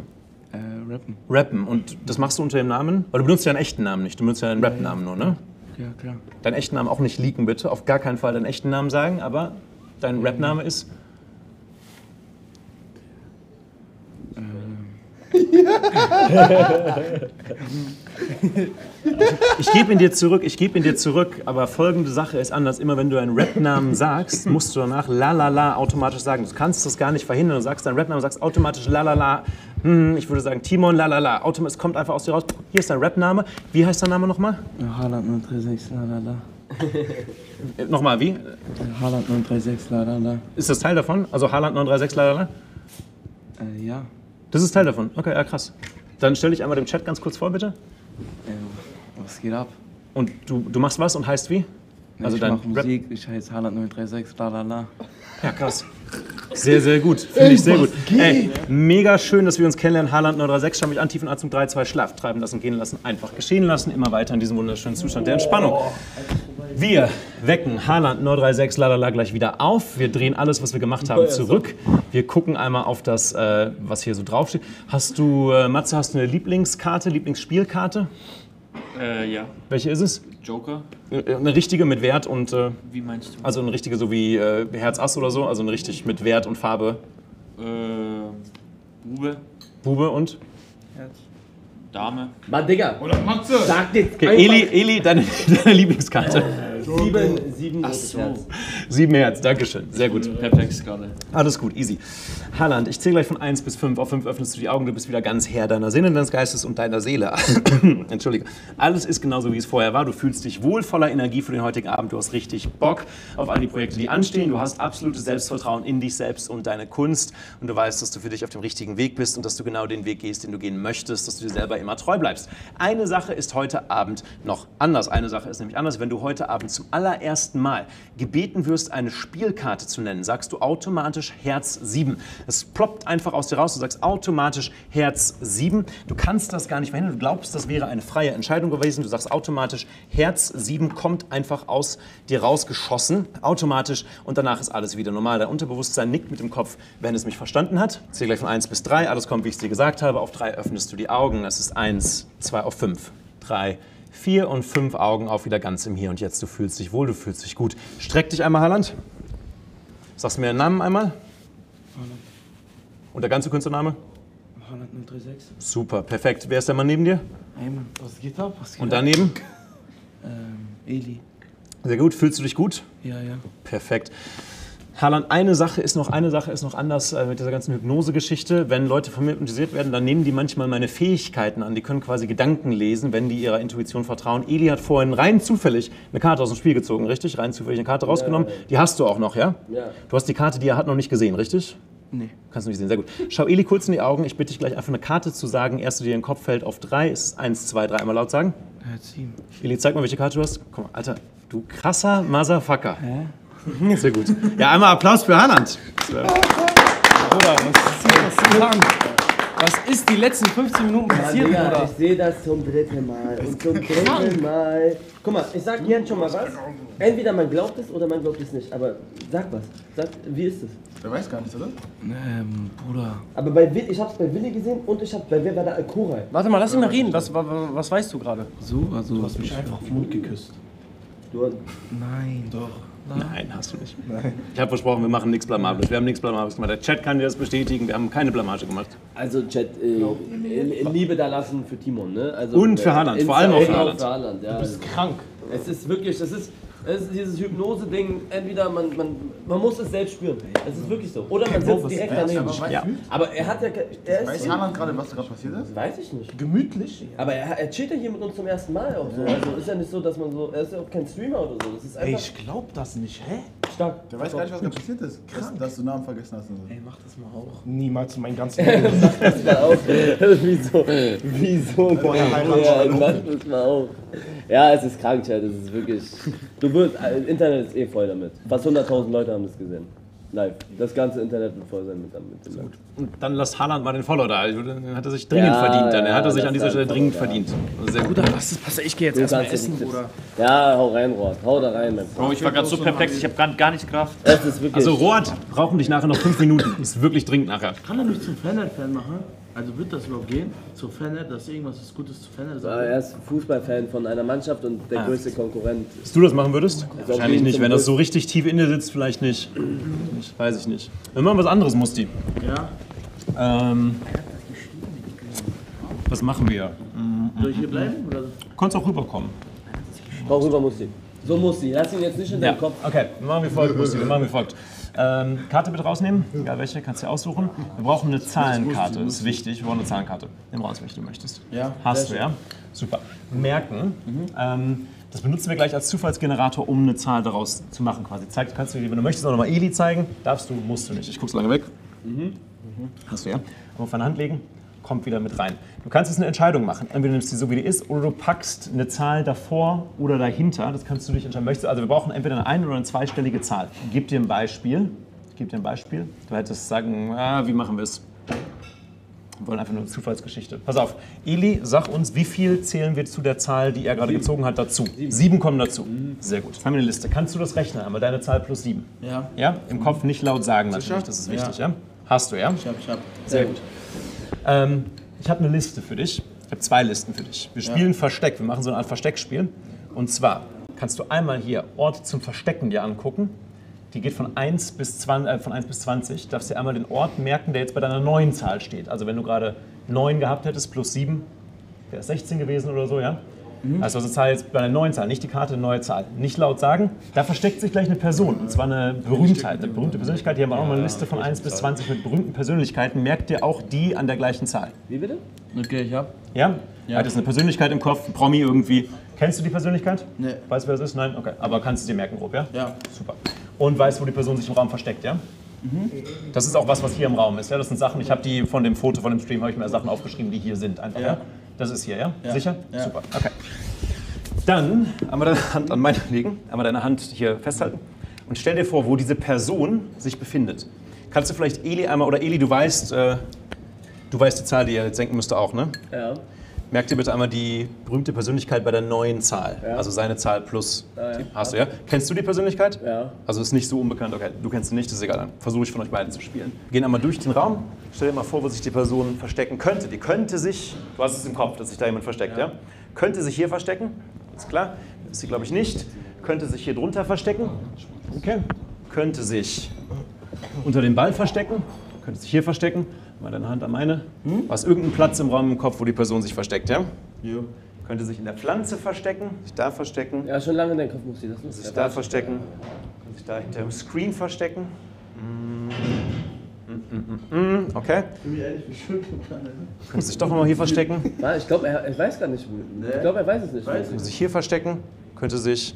Äh, rappen. Rappen. Und das machst du unter dem Namen? Weil du benutzt ja einen echten Namen nicht, du benutzt ja einen Rap-Namen nur, ne? Ja, klar. Deinen echten Namen auch nicht leaken, bitte. Auf gar keinen Fall deinen echten Namen sagen, aber dein Rap-Name ist? Ich gebe ihn dir zurück, ich gebe ihn dir zurück, aber folgende Sache ist anders. Immer wenn du einen Rap-Namen sagst, musst du danach la la la automatisch sagen. Du kannst das gar nicht verhindern. Du sagst deinen Rap-Namen, sagst automatisch la la la. Hm, ich würde sagen Timon la la la. Es kommt einfach aus dir raus. Hier ist dein Rap-Name. Wie heißt dein Name nochmal? Haaland neun drei sechs la la la. Nochmal, wie? Haaland neun drei sechs la la la. Ist das Teil davon? Also Haaland neun drei sechs la la la? Äh, ja. Das ist Teil davon. Okay, ja, krass. Dann stell dich einmal dem Chat ganz kurz vor, bitte. Ähm, was geht ab? Und du, du machst was und heißt wie? Nee, also ich dein mach Musik, Rap? Ich heiße Haaland neun drei sechs, bla bla bla. Ja, krass. Sehr, sehr gut. Finde ich sehr gut. Ey, mega schön, dass wir uns kennenlernen. Haaland neun drei sechs, schau mich an, tiefen Atem, drei, zwei, schlaf, treiben lassen, gehen lassen, einfach geschehen lassen, immer weiter in diesem wunderschönen Zustand der Entspannung. Wir wecken Haaland neun drei sechs, lalala, gleich wieder auf. Wir drehen alles, was wir gemacht haben, zurück. Wir gucken einmal auf das, äh, was hier so draufsteht. Hast du, äh, Matze, hast du eine Lieblingskarte, Lieblingsspielkarte? Äh, ja. Welche ist es? Joker. Eine richtige mit Wert und... Äh, wie meinst du? Also eine richtige, so wie äh, Herz Ass oder so, also eine richtig mit Wert und Farbe. Äh, Bube. Bube und? Herz. Dame. Mann, Digga. Oder Matze. Sag dir okay, Eli, Eli, deine, deine Lieblingskarte. Äh, sieben, sieben, Ach so. Sieben Herz, Dankeschön. Sehr gut. Perfekt, Skala. Alles gut, easy. Haaland, ich zähle gleich von eins bis fünf. Auf fünf öffnest du die Augen, du bist wieder ganz Herr deiner Sinne, deines Geistes und deiner Seele. Entschuldige. Alles ist genauso, wie es vorher war. Du fühlst dich wohl, voller Energie für den heutigen Abend. Du hast richtig Bock auf all die Projekte, die anstehen. Du hast absolutes Selbstvertrauen in dich selbst und deine Kunst. Und du weißt, dass du für dich auf dem richtigen Weg bist und dass du genau den Weg gehst, den du gehen möchtest, dass du dir selber immer treu bleibst. Eine Sache ist heute Abend noch anders. Eine Sache ist nämlich anders. Wenn du heute Abend zum allerersten Mal gebeten wirst, eine Spielkarte zu nennen, sagst du automatisch Herz sieben. Es ploppt einfach aus dir raus. Du sagst automatisch Herz sieben. Du kannst das gar nicht verhindern. Du glaubst, das wäre eine freie Entscheidung gewesen. Du sagst automatisch Herz sieben, kommt einfach aus dir rausgeschossen, automatisch, und danach ist alles wieder normal. Dein Unterbewusstsein nickt mit dem Kopf, wenn es mich verstanden hat. Zähl gleich von eins bis drei. Alles kommt, wie ich es dir gesagt habe. Auf drei öffnest du die Augen. Es ist eins, zwei, auf fünf, drei, vier und fünf Augen auf, wieder ganz im Hier und Jetzt. Du fühlst dich wohl, du fühlst dich gut. Streck dich einmal, Haaland. Sagst mir deinen Namen einmal. Haaland. Und der ganze Künstlername? Haaland neun drei sechs. Super, perfekt. Wer ist der Mann neben dir? Aymen. Was geht ab? Was geht und daneben? Ähm, Eli. Sehr gut. Fühlst du dich gut? Ja, ja. Perfekt. Haaland, eine Sache ist noch, eine Sache ist noch anders äh, mit dieser ganzen Hypnose-Geschichte. Wenn Leute von mir hypnotisiert werden, dann nehmen die manchmal meine Fähigkeiten an. Die können quasi Gedanken lesen, wenn die ihrer Intuition vertrauen. Eli hat vorhin rein zufällig eine Karte aus dem Spiel gezogen, richtig? Rein zufällig eine Karte rausgenommen. Ja, ja. Die hast du auch noch, ja? Ja. Du hast die Karte, die er hat, noch nicht gesehen, richtig? Nee. Kannst du nicht sehen, sehr gut. Schau Eli kurz in die Augen. Ich bitte dich gleich einfach eine Karte zu sagen. Erste, die dir in den Kopf fällt, auf drei. Ist es eins, zwei, drei. Einmal laut sagen. Herz sieben. Eli, zeig mal, welche Karte du hast. Komm mal, Alter, du krasser Motherfucker. Hä? Sehr gut. Ja, einmal Applaus für Haaland. Bruder, was ist Was ist die letzten fünfzehn Minuten passiert, ja, Digga, ich sehe das zum dritten Mal und zum dritten Mal. Guck mal, ich sag Jan schon mal was. Entweder man glaubt es oder man glaubt es nicht. Aber sag was. Sag, wie ist es? Wer weiß gar nicht, oder? Ähm, Bruder. Aber bei, ich hab's bei Willi gesehen und ich hab's bei, wer war da? Koray. Warte mal, lass ihn mal reden. Was, was, was weißt du gerade? So, also. Du hast mich einfach auf den Mund geküsst. Du hast... Nein, doch. Nein, hast du nicht. Nein. Ich habe versprochen, wir machen nichts Blamables. Wir haben nichts Blamables gemacht. Der Chat kann dir das bestätigen. Wir haben keine Blamage gemacht. Also, Chat, äh, Liebe da lassen für Timon, ne? Also, und für Haaland, vor allem auch für Haaland. Haaland, ja. Du bist krank. Es ist wirklich, das ist, das ist dieses Hypnose-Ding. Entweder man, man, man muss es selbst spüren. Es ist wirklich so. Oder man sitzt direkt daneben. Ja. Aber er hat ja. Er ist, weiß Haaland gerade, was gerade passiert ist? Weiß ich nicht. Gemütlich. Aber er, er chillt ja hier mit uns zum ersten Mal auch so. Also, ist ja nicht so, dass man so. Er ist ja auch kein Streamer oder so. Das ist einfach, ey, ich glaube das nicht. Hä? Stark. Der weiß gar nicht, was gerade passiert ist. Krass, dass du Namen vergessen hast. Und so. Ey, mach das mal auch. Niemals in meinem ganzen Leben. Mach das mal auch. Wieso? Wieso? Boah, ja, mach das mal auch. Ja, es ist krank, Chat. Es ist wirklich. Du wirst, Internet ist eh voll damit. Fast hunderttausend Leute haben das gesehen. Live. Das ganze Internet wird voll sein mit damit. Und dann lasst Haaland mal den Follow da. Dann hat er sich dringend ja, verdient. Dann. Er hat er ja, sich an dieser Stelle dringend ja. verdient. Sehr gut. Das passt. Ich gehe jetzt erstmal essen, Bruder. Ja, hau rein, Roat. Hau da rein, mein Bro. Ich war gerade so perplex. Ich habe gar, gar nicht Kraft. Das ist wirklich. Also, Roat, brauchen dich nachher noch fünf Minuten. Ist wirklich dringend nachher. Kann er mich zum Fanhead-Fan machen? Also wird das überhaupt gehen? Zu Fanhead, dass irgendwas ist Gutes zu Fanhead? Ja, er ist Fußballfan von einer Mannschaft und der ah. größte Konkurrent. Dass du das machen würdest? Also wahrscheinlich nicht. Wenn das so richtig tief in dir sitzt, vielleicht nicht. Ich weiß ich nicht. Wir machen was anderes, Musti. Ja. Ähm, was machen wir? Soll ich hier bleiben? Oder? Du kannst auch rüberkommen. Komm rüber, Musti. So, Musti. Lass ihn jetzt nicht in deinen ja. Kopf. Okay, wir machen wie folgt, Musti. Wir machen wie folgt. Ähm, Karte bitte rausnehmen, egal welche, kannst du dir aussuchen. Wir brauchen eine Zahlenkarte, das ist wichtig, wir brauchen eine Zahlenkarte. Nimm raus, welche du möchtest. Ja. Hast du, ja? Super. Merken, mhm. ähm, das benutzen wir gleich als Zufallsgenerator, um eine Zahl daraus zu machen quasi. Zeig, kannst du dir, wenn du möchtest, auch nochmal Eli zeigen. Darfst du, musst du nicht. Ich guck's lange weg. Mhm. Mhm. Hast du, ja? Auf deine Hand legen, kommt wieder mit rein. Du kannst jetzt eine Entscheidung machen. Entweder nimmst du sie so, wie die ist, oder du packst eine Zahl davor oder dahinter. Das kannst du dich entscheiden. Möchtest. Also wir brauchen entweder eine ein- oder eine zweistellige Zahl. Gib dir ein Beispiel. Gib dir ein Beispiel. Du hättest sagen, ah, wie machen wir es? Wir wollen einfach nur eine Zufallsgeschichte. Pass auf. Eli, sag uns, wie viel zählen wir zu der Zahl, die er gerade sieben. gezogen hat, dazu? Sieben. sieben kommen dazu. Sehr gut. Jetzt haben wir eine Liste. Kannst du das rechnen? Einmal deine Zahl plus sieben. Ja. Ja? Im Kopf nicht laut sagen natürlich. Das ist wichtig, ja? Ja? Hast du, ja? Ich hab, ich hab. Sehr gut. Ähm, ich habe eine Liste für dich. Ich habe zwei Listen für dich. Wir spielen ja. Versteck. Wir machen so eine Art Versteckspiel. Und zwar kannst du einmal hier Ort zum Verstecken dir angucken. Die geht von eins bis zwanzig. Äh, von eins bis zwanzig. Du darfst dir einmal den Ort merken, der jetzt bei deiner neuen Zahl steht. Also wenn du gerade neun gehabt hättest plus sieben, wäre es sechzehn gewesen oder so, ja? Mhm. Also unsere Zahl jetzt bei einer neuen Zahl, nicht die Karte, eine neue Zahl. Nicht laut sagen, da versteckt sich gleich eine Person, und zwar eine Berühmtheit, eine berühmte Persönlichkeit. Hier haben wir ja auch mal eine Liste von eins bis zwanzig mit berühmten Persönlichkeiten. Merkt ihr auch die an der gleichen Zahl? Wie bitte? Okay, ich hab. Ja? Ja. Hat das eine Persönlichkeit im Kopf, ein Promi irgendwie. Kennst du die Persönlichkeit? Nee. Weißt du, wer es ist? Nein? Okay. Aber kannst du dir merken grob, ja? Ja. Super. Und weißt, wo die Person sich im Raum versteckt, ja? Mhm. Das ist auch was, was hier im Raum ist. Ja? Das sind Sachen, ich habe die von dem Foto, von dem Stream, habe ich mir Sachen aufgeschrieben, die hier sind. Einfach, ja. Ja? Das ist hier, ja? Ja. Sicher? Ja. Super. Okay. Dann einmal deine Hand an meine legen, einmal deine Hand hier festhalten und stell dir vor, wo diese Person sich befindet. Kannst du vielleicht Eli einmal, oder Eli, du weißt, äh, du weißt die Zahl, die ihr jetzt denken müsst auch, ne? Ja. Merk dir bitte einmal die berühmte Persönlichkeit bei der neuen Zahl, ja. Also seine Zahl plus, ah, ja. Hast du, ja? Kennst du die Persönlichkeit? Ja. Also ist nicht so unbekannt, okay, du kennst sie nicht, das ist egal, dann versuche ich von euch beiden zu spielen. Wir gehen einmal durch den Raum, stell dir mal vor, wo sich die Person verstecken könnte. Die könnte sich, du hast es im Kopf, dass sich da jemand versteckt, ja? Ja? Könnte sich hier verstecken, ist klar, ist sie glaube ich nicht. Könnte sich hier drunter verstecken, okay. Könnte sich unter dem Ball verstecken, könnte sich hier verstecken. Mal deine Hand an meine. Hm? War es irgendein Platz im Raum im Kopf, wo die Person sich versteckt, ja? Ja. Könnte sich in der Pflanze verstecken, sich da verstecken. Ja, schon lange in deinem Kopf muss sie das nicht. Sich da verstecken, kann sich da hinter dem Screen verstecken. Mm, mm, mm, okay. Könnte sich doch nochmal hier verstecken. Nein, ich glaube, er, er weiß gar nicht, wo. Ich glaube, er weiß es nicht. Könnte sich hier verstecken, könnte sich...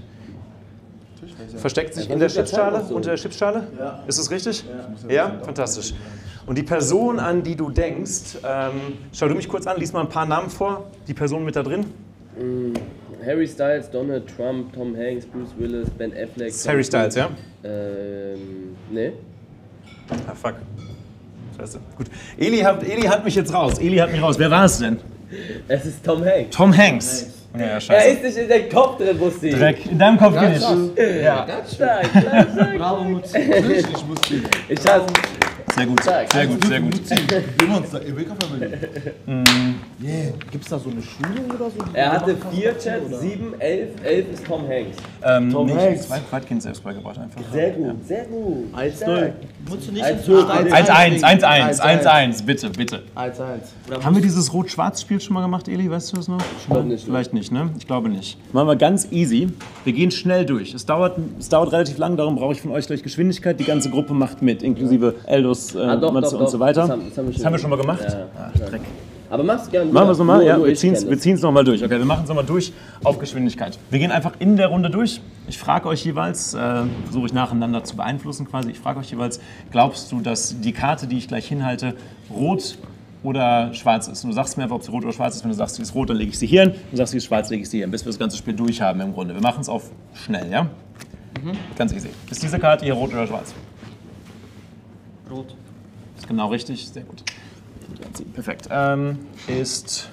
Versteckt sich in der Chipsschale, unter der Chipsschale? Ja. Ist das richtig? Ja, ja? Fantastisch. Und die Person, an die du denkst, ähm, schau du mich kurz an, lies mal ein paar Namen vor, die Person mit da drin. Mm, Harry Styles, Donald Trump, Tom Hanks, Bruce Willis, Ben Affleck. Das ist Harry Styles, ja? Ähm, nee. Ah, fuck. Scheiße. Gut. Eli hat, Eli hat mich jetzt raus, Eli hat mich raus. Wer war es denn? Es ist Tom Hanks. Tom Hanks. Ja, scheiße. Er ist nicht in deinem Kopf drin, Musti. Dreck. In deinem Kopf geht es. Ja. Ganz stark, ganz stark. Bravo, Musti. Richtig, Musti. Ich hasse. Sehr gut, sehr gut, sehr gut. Gibt es da so eine Schule oder so? Er hatte vier Chats, sieben, elf, elf ist Tom Hanks. Ähm, Tom nee, Hanks. Zwei Quadkind selbst beigebracht einfach. Sehr gut, ja. Sehr gut. eins null. eins eins, eins eins, eins eins, bitte, bitte. eins eins. Haben wir dieses Rot-Schwarz-Spiel schon mal gemacht, Eli? Weißt du das noch? Schon nicht, vielleicht nicht, ne? Ich glaube nicht. Machen wir ganz easy. Wir gehen schnell durch. Es dauert, es dauert relativ lang, darum brauche ich von euch gleich Geschwindigkeit. Die ganze Gruppe macht mit, inklusive Eldos. Äh, ah, doch, Matze doch, und so weiter. Das haben, das haben, wir, schon das haben wir schon mal gemacht. Ja. Ach, Dreck. Aber mach's gerne. Machen wir es nochmal? Ja, wir ziehen es nochmal durch. Okay, wir machen es nochmal durch auf Geschwindigkeit. Wir gehen einfach in der Runde durch. Ich frage euch jeweils, äh, versuche ich nacheinander zu beeinflussen quasi, ich frage euch jeweils, glaubst du, dass die Karte, die ich gleich hinhalte, rot oder schwarz ist? Und du sagst mir einfach, ob sie rot oder schwarz ist. Wenn du sagst, sie ist rot, dann lege ich sie hier hin. Wenn du sagst, sie ist schwarz, lege ich sie hier hin, bis wir das ganze Spiel durch haben im Grunde. Wir machen es auf schnell, ja? Mhm. Ganz easy. Ist diese Karte hier rot oder schwarz? Rot. Ist genau richtig, sehr gut. Perfekt. Ähm, ist.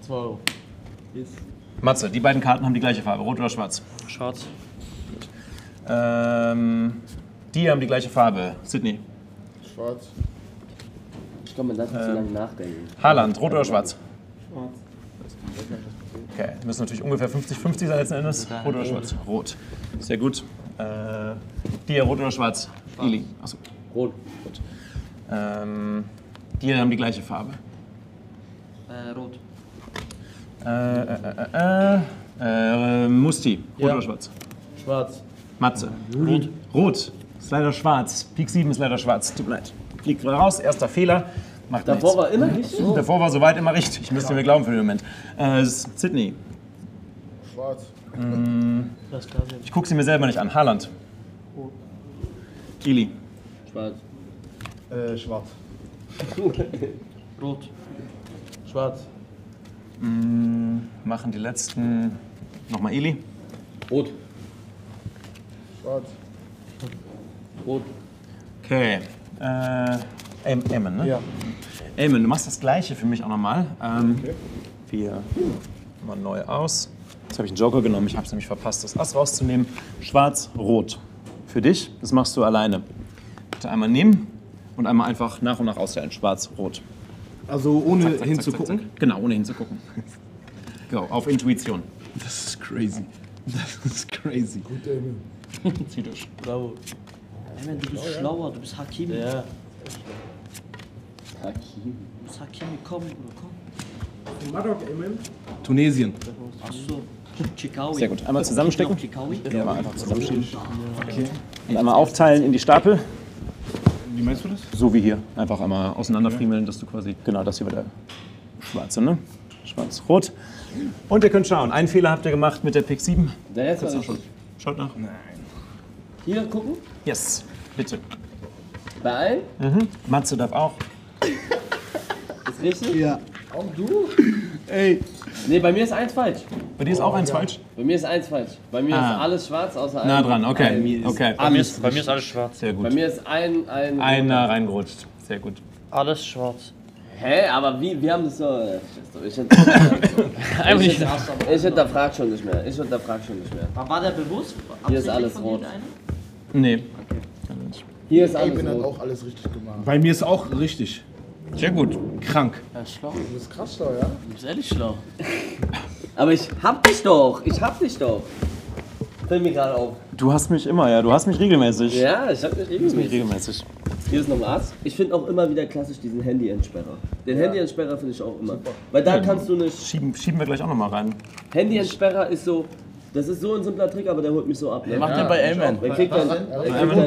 zwei Euro. Ist. Matze, die beiden Karten haben die gleiche Farbe, rot oder schwarz? Schwarz. Gut. Ähm, die haben die gleiche Farbe, Sydney. Schwarz. Ich glaube, man darf nicht ähm, so lange nachdenken. Haaland, rot oder schwarz? Schwarz. Okay, die müssen natürlich ungefähr fünfzig fünfzig sein letzten Endes. Rot oder schwarz? Rot. Sehr gut. Äh, die hier, rot oder schwarz? Schwarz. Eli. Achso. Rot. Gut. Ähm, die haben die gleiche Farbe. Äh, rot. Äh, äh, äh, äh, äh Musti, rot, ja. Oder schwarz? Schwarz. Matze, rot. Rot, ist leider schwarz. Pik sieben ist leider schwarz, tut mir leid. Fliegt raus, erster Fehler, macht davor nichts. Davor war immer richtig? So. Davor war soweit immer richtig, müsst ihr mir glauben für den Moment. Äh, Sydney. Schwarz. Ähm, ich guck sie mir selber nicht an. Haaland. Rot. Eli. Schwarz. Äh, schwarz. Rot. Schwarz. Mm, machen die letzten. Nochmal Eli. Rot. Schwarz. Rot. Okay. Äh, Aymen, ne? Ja. Aymen, du machst das Gleiche für mich auch nochmal. Ähm, okay. Wir mal neu aus. Jetzt habe ich einen Joko genommen. Ich habe es nämlich verpasst, das Ass rauszunehmen. Schwarz, rot. Für dich, das machst du alleine. Bitte einmal nehmen. Und einmal einfach nach und nach ausstellen. Schwarz, rot. Also ohne zack, zack, hinzugucken? Zack, zack. Genau, ohne hinzugucken. Go, auf Intuition. Das ist crazy. Das ist crazy. Gut, Ayman. Zieh durch. Bravo. Ayman, du bist schlauer, du bist Hakimi. Ja. Hakimi. Du bist Hakimi, komm, Bruder, komm. Marok, Ayman. Tunesien. Achso. Sehr gut. Einmal zusammenstecken. Ja, einmal einfach zusammenschieben. Okay. Und einmal aufteilen in die Stapel. Wie meinst du das? So wie hier. Einfach einmal auseinanderfriemeln, dass du quasi... Genau, das hier war der schwarze, ne? Schwarz-rot. Und ihr könnt schauen. Einen Fehler habt ihr gemacht mit der Pick sieben. Der letzte war schon. Schaut nach. Nein. Hier gucken? Yes. Bitte. Bei allen? Mhm. Matze darf auch. Ist richtig? Ja. Auch du? Ey. Nee, bei mir ist eins falsch. Bei dir ist oh, auch eins ja. falsch? Bei mir ist eins falsch. Bei mir ah. ist alles schwarz außer einem. Na dran, okay. Bei mir ist, okay. Bei mir ist, bei mir ist alles schwarz. Sehr gut. Bei mir ist ein... ein Einer reingerutscht. Sehr gut. Alles schwarz. Hä? Aber wie? Wir haben das so... Ich hinterfrag schon nicht mehr. Ich hinterfrag schon nicht mehr. War der bewusst? Hier ist alles rot. Nee. Okay. Hier ist alles rot. Hat auch alles richtig gemacht. Bei mir ist auch richtig. Sehr gut. Krank. Ja, schlau. Du bist krass schlau, ja? Du bist ehrlich schlau. Aber ich hab dich doch. Ich hab dich doch. Fällt mir gerade auf. Du hast mich immer, ja. Du hast mich regelmäßig. Ja, ich hab mich regelmäßig. Du hast mich regelmäßig. Hier ist nochmal Arzt. Ich finde auch immer wieder klassisch diesen Handy-Entsperrer. Den ja. Handy-Entsperrer finde ich auch immer. Super. Weil da ja, kannst du nicht... Schieben, schieben wir gleich auch nochmal rein. Handy-Entsperrer ist so... Das ist so ein simpler Trick, aber der holt mich so ab. Ne? Ja, macht den bei Aymen. Wer kriegt dann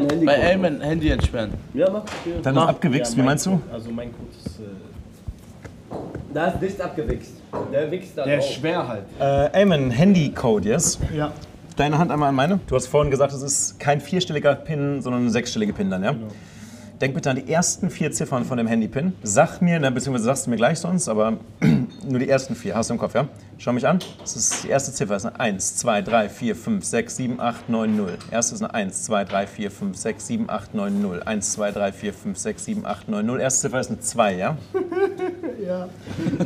Handy? Bei Aymen Handy entsperren. Ja, mach. Dann noch abgewichst, ja, wie meinst du? Also mein Code ist... Äh da ist nicht abgewichst. Der wichst da Der ist schwer halt. Äh, Aymen, Handy-Code, yes? Ja. Deine Hand einmal an meine. Du hast vorhin gesagt, es ist kein vierstelliger Pin, sondern eine sechsstellige Pin dann, ja? Genau. Denk bitte an die ersten vier Ziffern von dem Handy-Pin. Sag mir, na, beziehungsweise sagst du mir gleich sonst, aber nur die ersten vier. Hast du im Kopf, ja? Schau mich an. Das ist die erste Ziffer. Das ist eine eins, zwei, drei, vier, fünf, sechs, sieben, acht, neun, null. Erste ist eine eins, zwei, drei, vier, fünf, sechs, sieben, acht, neun, null. eins, zwei, drei, vier, fünf, sechs, sieben, acht, neun, null. Erste Ziffer ist eine zwei, ja? Ja.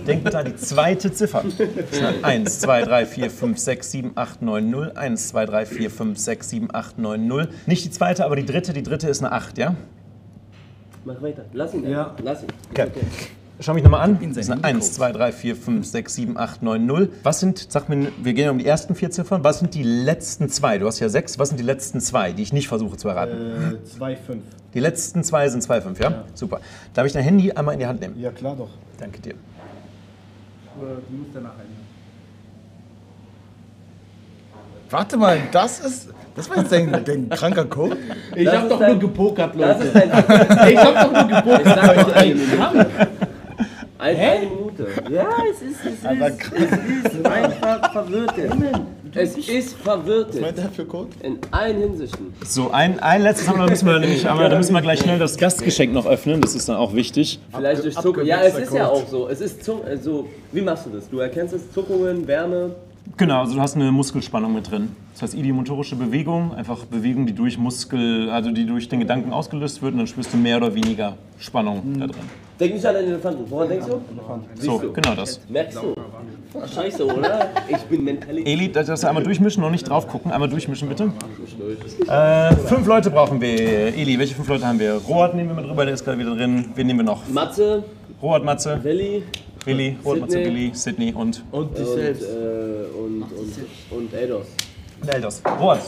Denk bitte an die zweite Ziffer. Das ist eine eins, zwei, drei, vier, fünf, sechs, sieben, acht, neun, null. eins, zwei, drei, vier, fünf, sechs, sieben, acht, neun, null. Nicht die zweite, aber die dritte. Die dritte ist eine acht, ja? Mach weiter. Lass ihn. Ja. Lass ihn. Okay. Okay. Schau mich nochmal an. Das sind eins, zwei, drei, vier, fünf, sechs, sieben, acht, neun, null. Was sind, sag mir, wir gehen um die ersten vier Ziffern. Was sind die letzten zwei? Du hast ja sechs. Was sind die letzten zwei, die ich nicht versuche zu erraten? Äh, zwei, fünf. Die letzten zwei sind zwei, fünf, ja? Ja. Super. Darf ich dein Handy einmal in die Hand nehmen? Ja, klar doch. Danke dir. Du musst danach einnehmen. Warte mal, das ist... Das war jetzt dein, dein kranker Code? Ich das hab doch dein, nur gepokert, Leute. Ich hab doch nur gepokert, Leute. Eine Minute. Ja, es ist, es ist, es ist einfach verwirrtet. Es ist verwirrtet. Was meint der für Code? In allen Hinsichten. So, ein, ein letztes haben wir, müssen wir nämlich, aber da müssen wir gleich schnell das Gastgeschenk noch öffnen, das ist dann auch wichtig. Vielleicht durch Zuckungen. Ja, es ist ja auch so. Es ist so, also, wie machst du das? Du erkennst es, Zuckungen, Wärme. Genau, also du hast eine Muskelspannung mit drin. Das heißt idiomotorische Bewegung, einfach Bewegung, die durch Muskel, also die durch den Gedanken ausgelöst wird und dann spürst du mehr oder weniger Spannung mhm. da drin. Denk nicht an den Elefanten. Woran denkst du? So, du? Genau das. Merkst du? Ach, scheiße, oder? Ich bin mentally... Eli, darfst du einmal durchmischen und nicht drauf gucken. Einmal durchmischen, bitte. Äh, fünf Leute brauchen wir. Eli, welche fünf Leute haben wir? Roat nehmen wir mit rüber, der ist gerade wieder drin. Wen nehmen wir noch? Matze. Roat, Matze. Willi. Willi, Rotmatze, Willi, Sydney und... Und dich selbst. Und, äh, und, und, und Eldos. Und Eldos. Roat,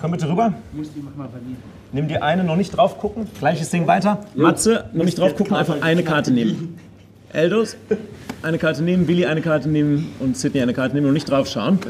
komm bitte rüber. Muss die mal bei mir. Nimm dir eine, noch nicht drauf gucken. Gleiches Ding weiter. Jo. Matze, noch nicht drauf gucken, einfach eine Karte nehmen. Eldos, eine Karte nehmen, Willi eine Karte nehmen und Sydney eine Karte nehmen und nicht drauf schauen.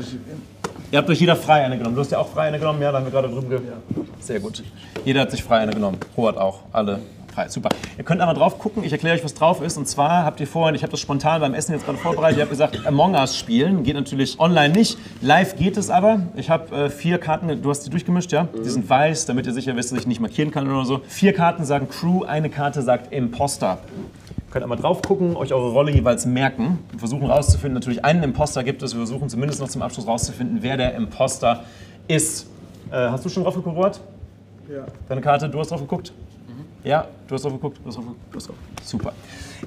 Ihr habt euch jeder frei eine genommen. Du hast ja auch frei eine genommen, ja, da haben wir gerade drüben ge... Ja. Sehr gut. Jeder hat sich frei eine genommen. Roat auch, alle. Super. Ihr könnt einmal drauf gucken, ich erkläre euch, was drauf ist. Und zwar habt ihr vorhin, ich habe das spontan beim Essen jetzt gerade vorbereitet, ihr habt gesagt, Among Us spielen. Geht natürlich online nicht. Live geht es aber. Ich habe äh, vier Karten, du hast die durchgemischt, ja? Mhm. Die sind weiß, damit ihr sicher wisst, dass ich nicht markieren kann oder so. Vier Karten sagen Crew, eine Karte sagt Imposter. Ihr könnt einmal drauf gucken, euch eure Rolle jeweils merken. Wir versuchen rauszufinden, natürlich einen Imposter gibt es. Wir versuchen zumindest noch zum Abschluss rauszufinden, wer der Imposter ist. Äh, hast du schon drauf geguckt, Robert? Ja. Deine Karte, du hast drauf geguckt? Ja, du hast drauf geguckt, du hast drauf geguckt, du hast drauf geguckt. Super.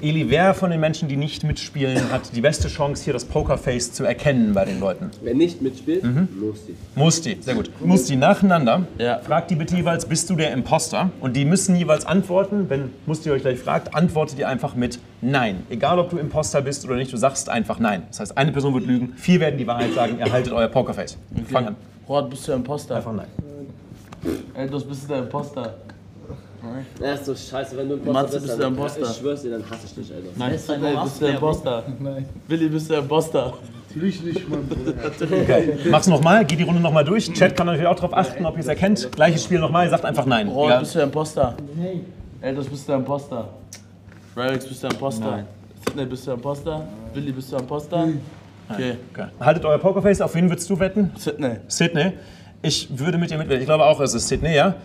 Eli, wer von den Menschen, die nicht mitspielen, hat die beste Chance, hier das Pokerface zu erkennen bei den Leuten? Wer nicht mitspielt, mhm. Musti. Musti, sehr gut. Musti, nacheinander. Ja. Fragt die bitte jeweils, bist du der Imposter? Und die müssen jeweils antworten. Wenn Musti euch gleich fragt, antwortet ihr einfach mit Nein. Egal, ob du Imposter bist oder nicht, du sagst einfach Nein. Das heißt, eine Person wird lügen, vier werden die Wahrheit sagen, ihr haltet euer Pokerface. Okay. Fang an. Roat, bist du der Imposter? Einfach Nein. Eldos, bist du der Imposter? Nein. Das ist so scheiße, wenn du ein Imposter bist, bist dann, dann ich schwör's dir, dann hasse ich dich, Alter. Nein, nein, nein, bist du der Imposter? Nein. Willi, bist du der Imposter? Natürlich nicht, mein Bruder. Okay. Mach's nochmal, geh die Runde nochmal durch. Chat kann natürlich auch darauf achten, ob ihr es erkennt. Gleiches Spiel nochmal, sagt einfach nein. Oh, ja. Bist du der Imposter? Nein. Eldos, bist du der Imposter? Rylex, bist du der Imposter? Nein. Sydney, bist du der Imposter? Willi, bist du der Imposter? Nein. Okay. Okay. Haltet euer Pokerface, auf wen würdest du wetten? Sydney. Sydney. Ich würde mit dir mitwetten. Ich glaube auch, es ist Sydney, ja?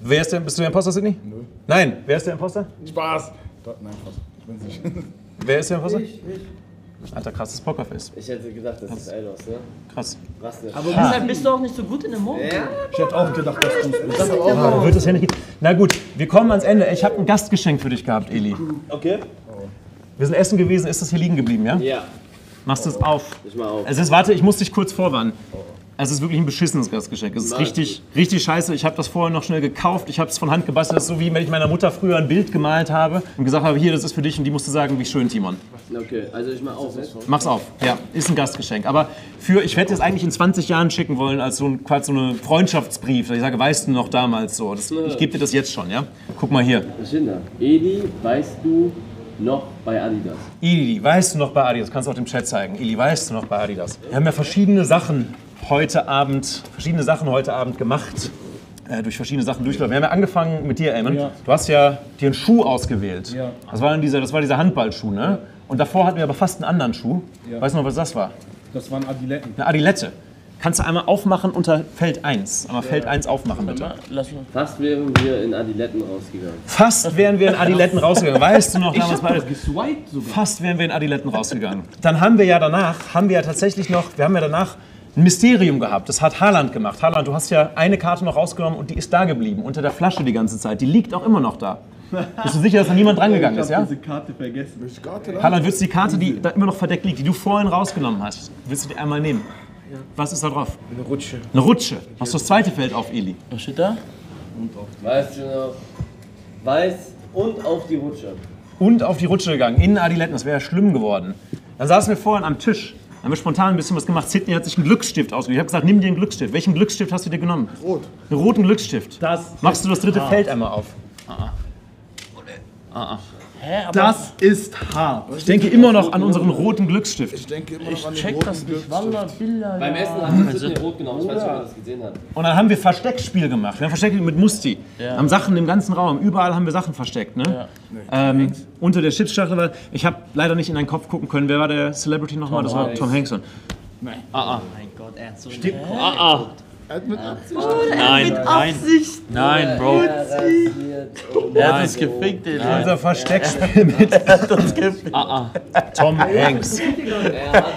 Wer ist der, bist du der Imposter, Sydney? Nö. Nein. Wer ist der Imposter? Spaß. Nein, Spaß. Ich bin's nicht. Wer ist der Imposter? Ich, ich. Alter, krasses Pokerface. Ich hätte gedacht, das krass. Ist Eldos, ne? Krass. Aber deshalb bist du auch nicht so gut in dem Mond. Ja. Ich hätte auch gedacht, dass du das aber auch wird das ja nicht gehen. Na gut, wir kommen ans Ende. Ich habe ein Gastgeschenk für dich gehabt, Eli. Okay. Wir sind essen gewesen, ist das hier liegen geblieben, ja? Ja. Machst du es auf? Ich mach auf. Es ist, warte, ich muss dich kurz vorwarnen. Es ist wirklich ein beschissenes Gastgeschenk. Es ist richtig, richtig scheiße. Ich habe das vorher noch schnell gekauft. Ich habe es von Hand gebastelt. Das ist so, wie wenn ich meiner Mutter früher ein Bild gemalt habe und gesagt habe, hier, das ist für dich. Und die musste sagen, wie schön, Timon. Okay, also ich mach auf. Mach's auf. Ja, ist ein Gastgeschenk. Aber für, ich hätte es eigentlich in zwanzig Jahren schicken wollen, als so ein quasi so eine Freundschaftsbrief. Ich sage, weißt du noch damals so. Das, ich gebe dir das jetzt schon, ja? Guck mal hier. Eli, weißt du noch bei Adidas? Eli, weißt du noch bei Adidas? Kannst du auch dem Chat zeigen. Eli, weißt du noch bei Adidas? Wir haben ja verschiedene Sachen heute Abend, verschiedene Sachen heute Abend gemacht, äh, durch verschiedene Sachen durchlaufen. Wir haben ja angefangen mit dir, Aymen. Ja. Du hast ja dir einen Schuh ausgewählt. Ja. Das war dann dieser, das war dieser Handballschuh, ne? Ja. Und davor hatten wir aber fast einen anderen Schuh. Ja. Weißt du noch, was das war? Das waren Adiletten. Eine Adilette. Kannst du einmal aufmachen unter Feld eins? Einmal ja. Feld eins aufmachen, bitte. Fast wären wir in Adiletten rausgegangen. Fast wären wir in Adiletten rausgegangen. Weißt du noch damals bei Adiletten? Fast wären wir in Adiletten rausgegangen. Dann haben wir ja danach, haben wir ja tatsächlich noch, wir haben ja danach ein Mysterium gehabt. Das hat Haaland gemacht. Haaland, du hast ja eine Karte noch rausgenommen und die ist da geblieben, unter der Flasche die ganze Zeit. Die liegt auch immer noch da. Bist du sicher, dass da niemand drangegangen ist, ja? Ich habe diese Karte vergessen. Haaland, würdest du die Karte, die da immer noch verdeckt liegt, die du vorhin rausgenommen hast, willst du die einmal nehmen? Ja. Was ist da drauf? Eine Rutsche. Eine Rutsche. Hast du das zweite Feld auf, Eli? Was steht da? Und auf die Rutsche. Weißt du noch? Weiß und auf die Rutsche. Und auf die Rutsche gegangen, in Adiletten. Das wäre ja schlimm geworden. Dann saßen wir vorhin am Tisch. Dann haben wir spontan ein bisschen was gemacht. Sydney hat sich einen Glücksstift ausgesucht. Ich habe gesagt, nimm dir einen Glücksstift. Welchen Glücksstift hast du dir genommen? Rot. Einen roten Glücksstift. Das machst du das dritte hart. Feld einmal auf. Ah, ah. Ah, ah. Hä, aber das ist hart. Ich denke immer noch an unseren roten Glücksstift. Ich denke immer noch ich an den roten das Glücksstift. Walla, Billa, beim Essen ja. haben wir Sydney rot genommen. Ich weiß nicht, ob man das gesehen hat. Und dann haben wir Versteckspiel gemacht. Wir haben Versteckspiel mit Musti. Ja. Haben Sachen im ganzen Raum. Überall haben wir Sachen versteckt. Ne? Ja. Ähm, nee, unter der Chipsschachtel. Ich habe leider nicht in deinen Kopf gucken können. Wer war der Celebrity nochmal? Das war Tom Hanks. Nein. Ah, ah. Oh mein Gott, er hat so stimmt. Ah, ah. Er hat mit Absicht. Oh, nein, mit Absicht. Nein, nein, Bro. Er hat uns gefickt, ey. Unser Versteckspiel mit. Er hat uns gefickt. Ah, ah. Tom Hanks.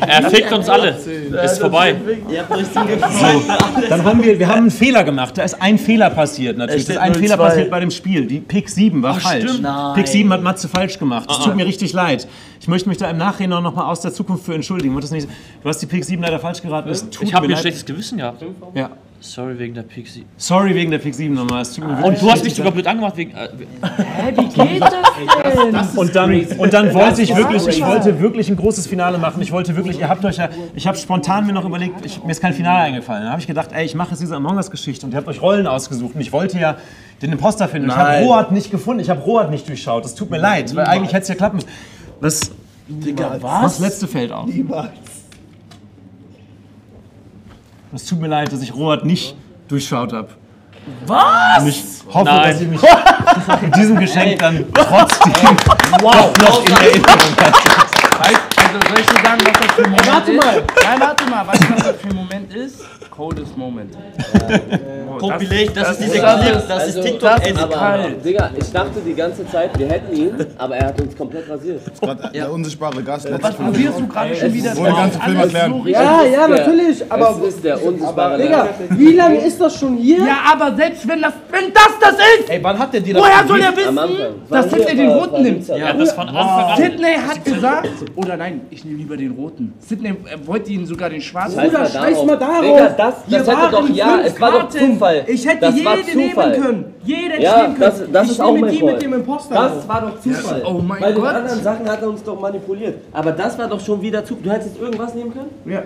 Er fickt uns alle. Ist vorbei. So, dann haben wir, wir haben einen Fehler gemacht. Da ist ein Fehler passiert natürlich. Da ist ein Fehler passiert bei dem Spiel. Die Pick sieben war falsch. Pick sieben hat Matze falsch gemacht. Es tut mir richtig leid. Ich möchte mich da im Nachhinein noch mal aus der Zukunft für entschuldigen. Das nicht, du hast die Pick sieben leider falsch geraten. Ich habe mir ein schlechtes Gewissen gehabt. Ja. Sorry wegen der Pick sieben. Sorry wegen der Pick sieben nochmal. Ah, und du hast mich sogar blöd angemacht wegen. Hä, äh, wie geht das denn? Das, das und dann, und dann wollte ich wirklich, ich wollte wirklich ein großes Finale machen. Ich wollte wirklich, ihr habt euch ja, ich habe spontan mir noch überlegt, ich, mir ist kein Finale eingefallen. Dann habe ich gedacht, ey, ich mache jetzt diese Among Us-Geschichte und ihr habt euch Rollen ausgesucht. Und ich wollte ja den Imposter finden. Nein. Ich habe Roat nicht gefunden, ich habe Roat nicht durchschaut. Das tut mir leid, niemals. Weil eigentlich hätte es ja klappen müssen. Das, Digga, was? Das letzte Feld auf. Niemals. Es tut mir leid, dass ich Roat nicht durchschaut habe. Was? Und ich hoffe, nein. Dass ich mich mit diesem Geschenk dann trotzdem wow. Doch noch in Erinnerung habe. Also soll ich dir sagen, was das für ein Moment warte ist? Mal. Nein, warte mal. Weißt du, was das für ein Moment ist? Coldest Moment. Compilation, das, das, das ist diese Klasse, das, das ist TikTok, also, es ist kalt. Digga, ich dachte die ganze Zeit, wir hätten ihn, aber er hat uns komplett rasiert. Ja. Der unsichtbare Gast. Was probierst du gerade schon wieder? Wurde der ganze Film erklärt. Ja, ja, natürlich, aber es ist der unsichtbare Digga, Gast. Wie lange ist das schon hier? Ja, aber selbst wenn das, wenn das das ist! Ey, wann hat der dir das woher soll er wissen, dass Sydney den roten nimmt? Ja, das von Anfang an. Sydney hat gesagt, oder nein, ich nehme lieber den roten. Sydney wollte ihn sogar den schwarzen. Bruder, scheiß mal darauf. Das, das hätte doch, ja, es war doch Zufall. Ich hätte das jede Zufall. Nehmen können. Jede ja, nehmen können. Das, das ich ist nehme auch mein die Fall. Mit dem Imposter. Das war doch Zufall. Ja. Oh mein bei Gott. Bei den anderen Sachen hat er uns doch manipuliert. Aber das war doch schon wieder Zufall. Du hättest jetzt irgendwas nehmen können? Ja.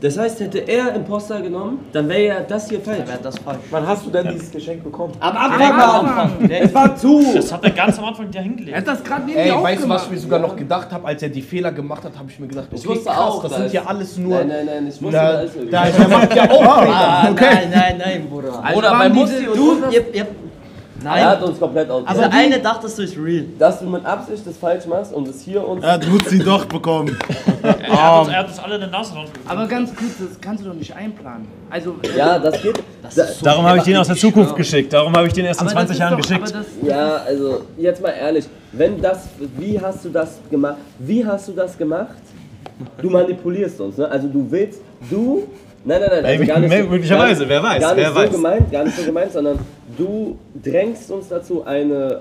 Das heißt, hätte er Imposter genommen, dann wäre ja das hier falsch. Dann wäre das falsch. Wann hast du denn ja. dieses Geschenk bekommen? Am Anfang! Am Anfang. Es war zu! Das hat er ganz am Anfang da hingelegt. Er hat das gerade neben mir aufgemacht. Ey, weißt du, was ich mir sogar noch gedacht habe, als er die Fehler gemacht hat, habe ich mir gedacht, okay, ich krass, auch, das, das sind ja alles nur... Nein, nein, nein, ich wusste das irgendwie. Da, er macht ja auch Fehler. Okay. Nein, nein, nein, Bruder. Also Bruder, bei Musti und du... Ihr, ihr, Nein. Er hat uns komplett ausgedacht. Also eine dachtest du, ist real. Dass du mit Absicht das falsch machst und es hier uns... Er hat Muzi doch bekommen. er, hat uns, er hat uns alle eine Nase rausgekommen. Aber ganz kurz, das kannst du doch nicht einplanen. Also... Ja, das geht... Das das so darum habe ich den aus der Zukunft geschickt. Darum habe ich den erst in zwanzig Jahren doch, geschickt. Das, ja, also, jetzt mal ehrlich. Wenn das... Wie hast du das gemacht? Wie hast du das gemacht? Du manipulierst uns, ne? Also du willst... Du... Nein, nein, nein, also gar nicht so, möglicherweise, gar, wer weiß, gar nicht wer so weiß. Gemeint, gar nicht so gemeint, sondern du drängst uns dazu eine,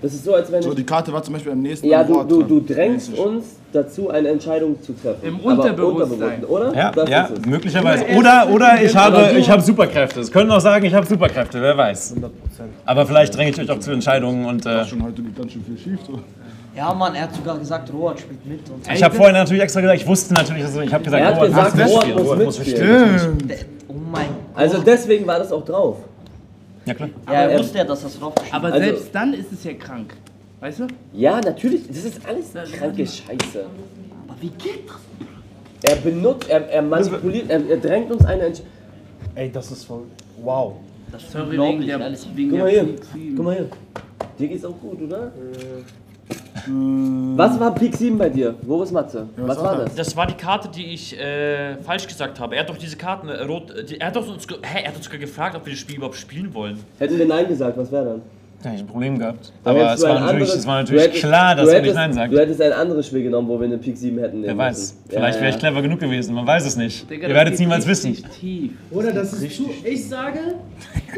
das ist so, als wenn... So, die Karte war zum Beispiel am nächsten Ja, du, du, du drängst mäßig. uns dazu, eine Entscheidung zu treffen. Im Unterbewusstsein. Oder? Ja, das ja ist möglicherweise. Oder, oder ich habe ich habe Superkräfte. Es können auch sagen, ich habe Superkräfte, wer weiß. hundert Prozent. Aber vielleicht dränge ich euch auch zu Entscheidungen und... Äh, schon heute ganz schön viel schief, so. Ja, Mann, er hat sogar gesagt, Roat spielt mit. Und so. Ich habe vorhin natürlich extra gesagt, ich wusste natürlich, dass ich habe gesagt, er hat gesagt, Roat muss, Roat muss mitspielen. Oh mein Gott. Also deswegen war das auch drauf. Ja klar. Ja, er wusste ja, dass das drauf ist. Aber also selbst dann ist es ja krank, weißt du? Ja, natürlich. Das ist alles das kranke ist Scheiße. Aber wie geht das? Er benutzt, er, er manipuliert, er, er drängt uns eine Entscheidung. Ey, das ist voll. Wow. Das ist unglaublich. Der, alles wegen Guck mal hier. Guck mal hier. Dir geht's auch gut, oder? Äh. Was war Pick sieben bei dir? Wo ist Matze? Ja, was, was war das? Das war die Karte, die ich äh, falsch gesagt habe. Er hat doch diese Karten äh, rot. Die, er, hat doch uns hey, er hat uns sogar gefragt, ob wir das Spiel überhaupt spielen wollen. Hätten wir Nein gesagt, was wäre dann? Hätte ich ein Problem gehabt. Aber, Aber es, war anderes, es war natürlich hättest, klar, dass er nicht Nein sagt. Du hättest ein anderes Spiel genommen, wo wir eine Pick sieben hätten. Nehmen Wer weiß. Müssen. Vielleicht ja, wäre ich clever genug gewesen. Man weiß es nicht. Digga, ihr werdet es niemals wissen. Tief. Oder das ist zu. Ich sage,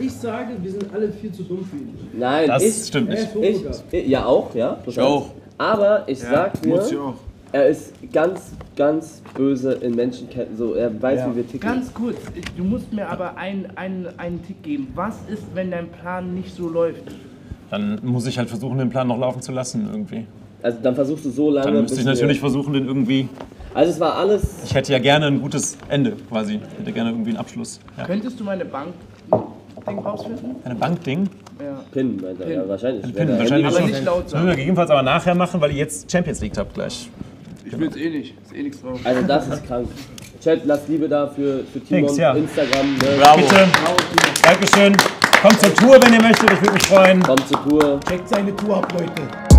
ich sage, wir sind alle viel zu dumm für ihn. Nein, das ich, stimmt nicht. Ich, ich, ja, auch, ja. Ich auch. Aber ich ja, sag dir, auch. er ist ganz, ganz böse in Menschenketten. So, er weiß, ja. wie wir ticken. Ganz kurz, du musst mir aber einen, einen, einen Tick geben. Was ist, wenn dein Plan nicht so läuft? Dann muss ich halt versuchen, den Plan noch laufen zu lassen irgendwie. Also dann versuchst du so lange... Dann müsste ich natürlich versuchen, den irgendwie... Also es war alles... Ich hätte ja gerne ein gutes Ende quasi. Ich hätte gerne irgendwie einen Abschluss. Ja. Könntest du meine Bank-Ding rausfinden? Eine Bank-Ding? Ja. Pin, meint er. Pin. Ja, wahrscheinlich. Eine Pin, ja, wahrscheinlich. Aber schon. Nicht laut sagen. Müssen wir gegebenenfalls aber nachher machen, weil ihr jetzt Champions League habt gleich. Ich genau. will's eh nicht. Ist eh nichts drauf. Also das ist krank. Chat, lasst Liebe da für, für Timon, Thanks, ja. Instagram. Ne? Bravo. Bitte. Bravo. Dankeschön. Kommt zur Tour, wenn ihr möchtet, ich würde mich freuen. Kommt zur Tour. Checkt seine Tour ab, Leute.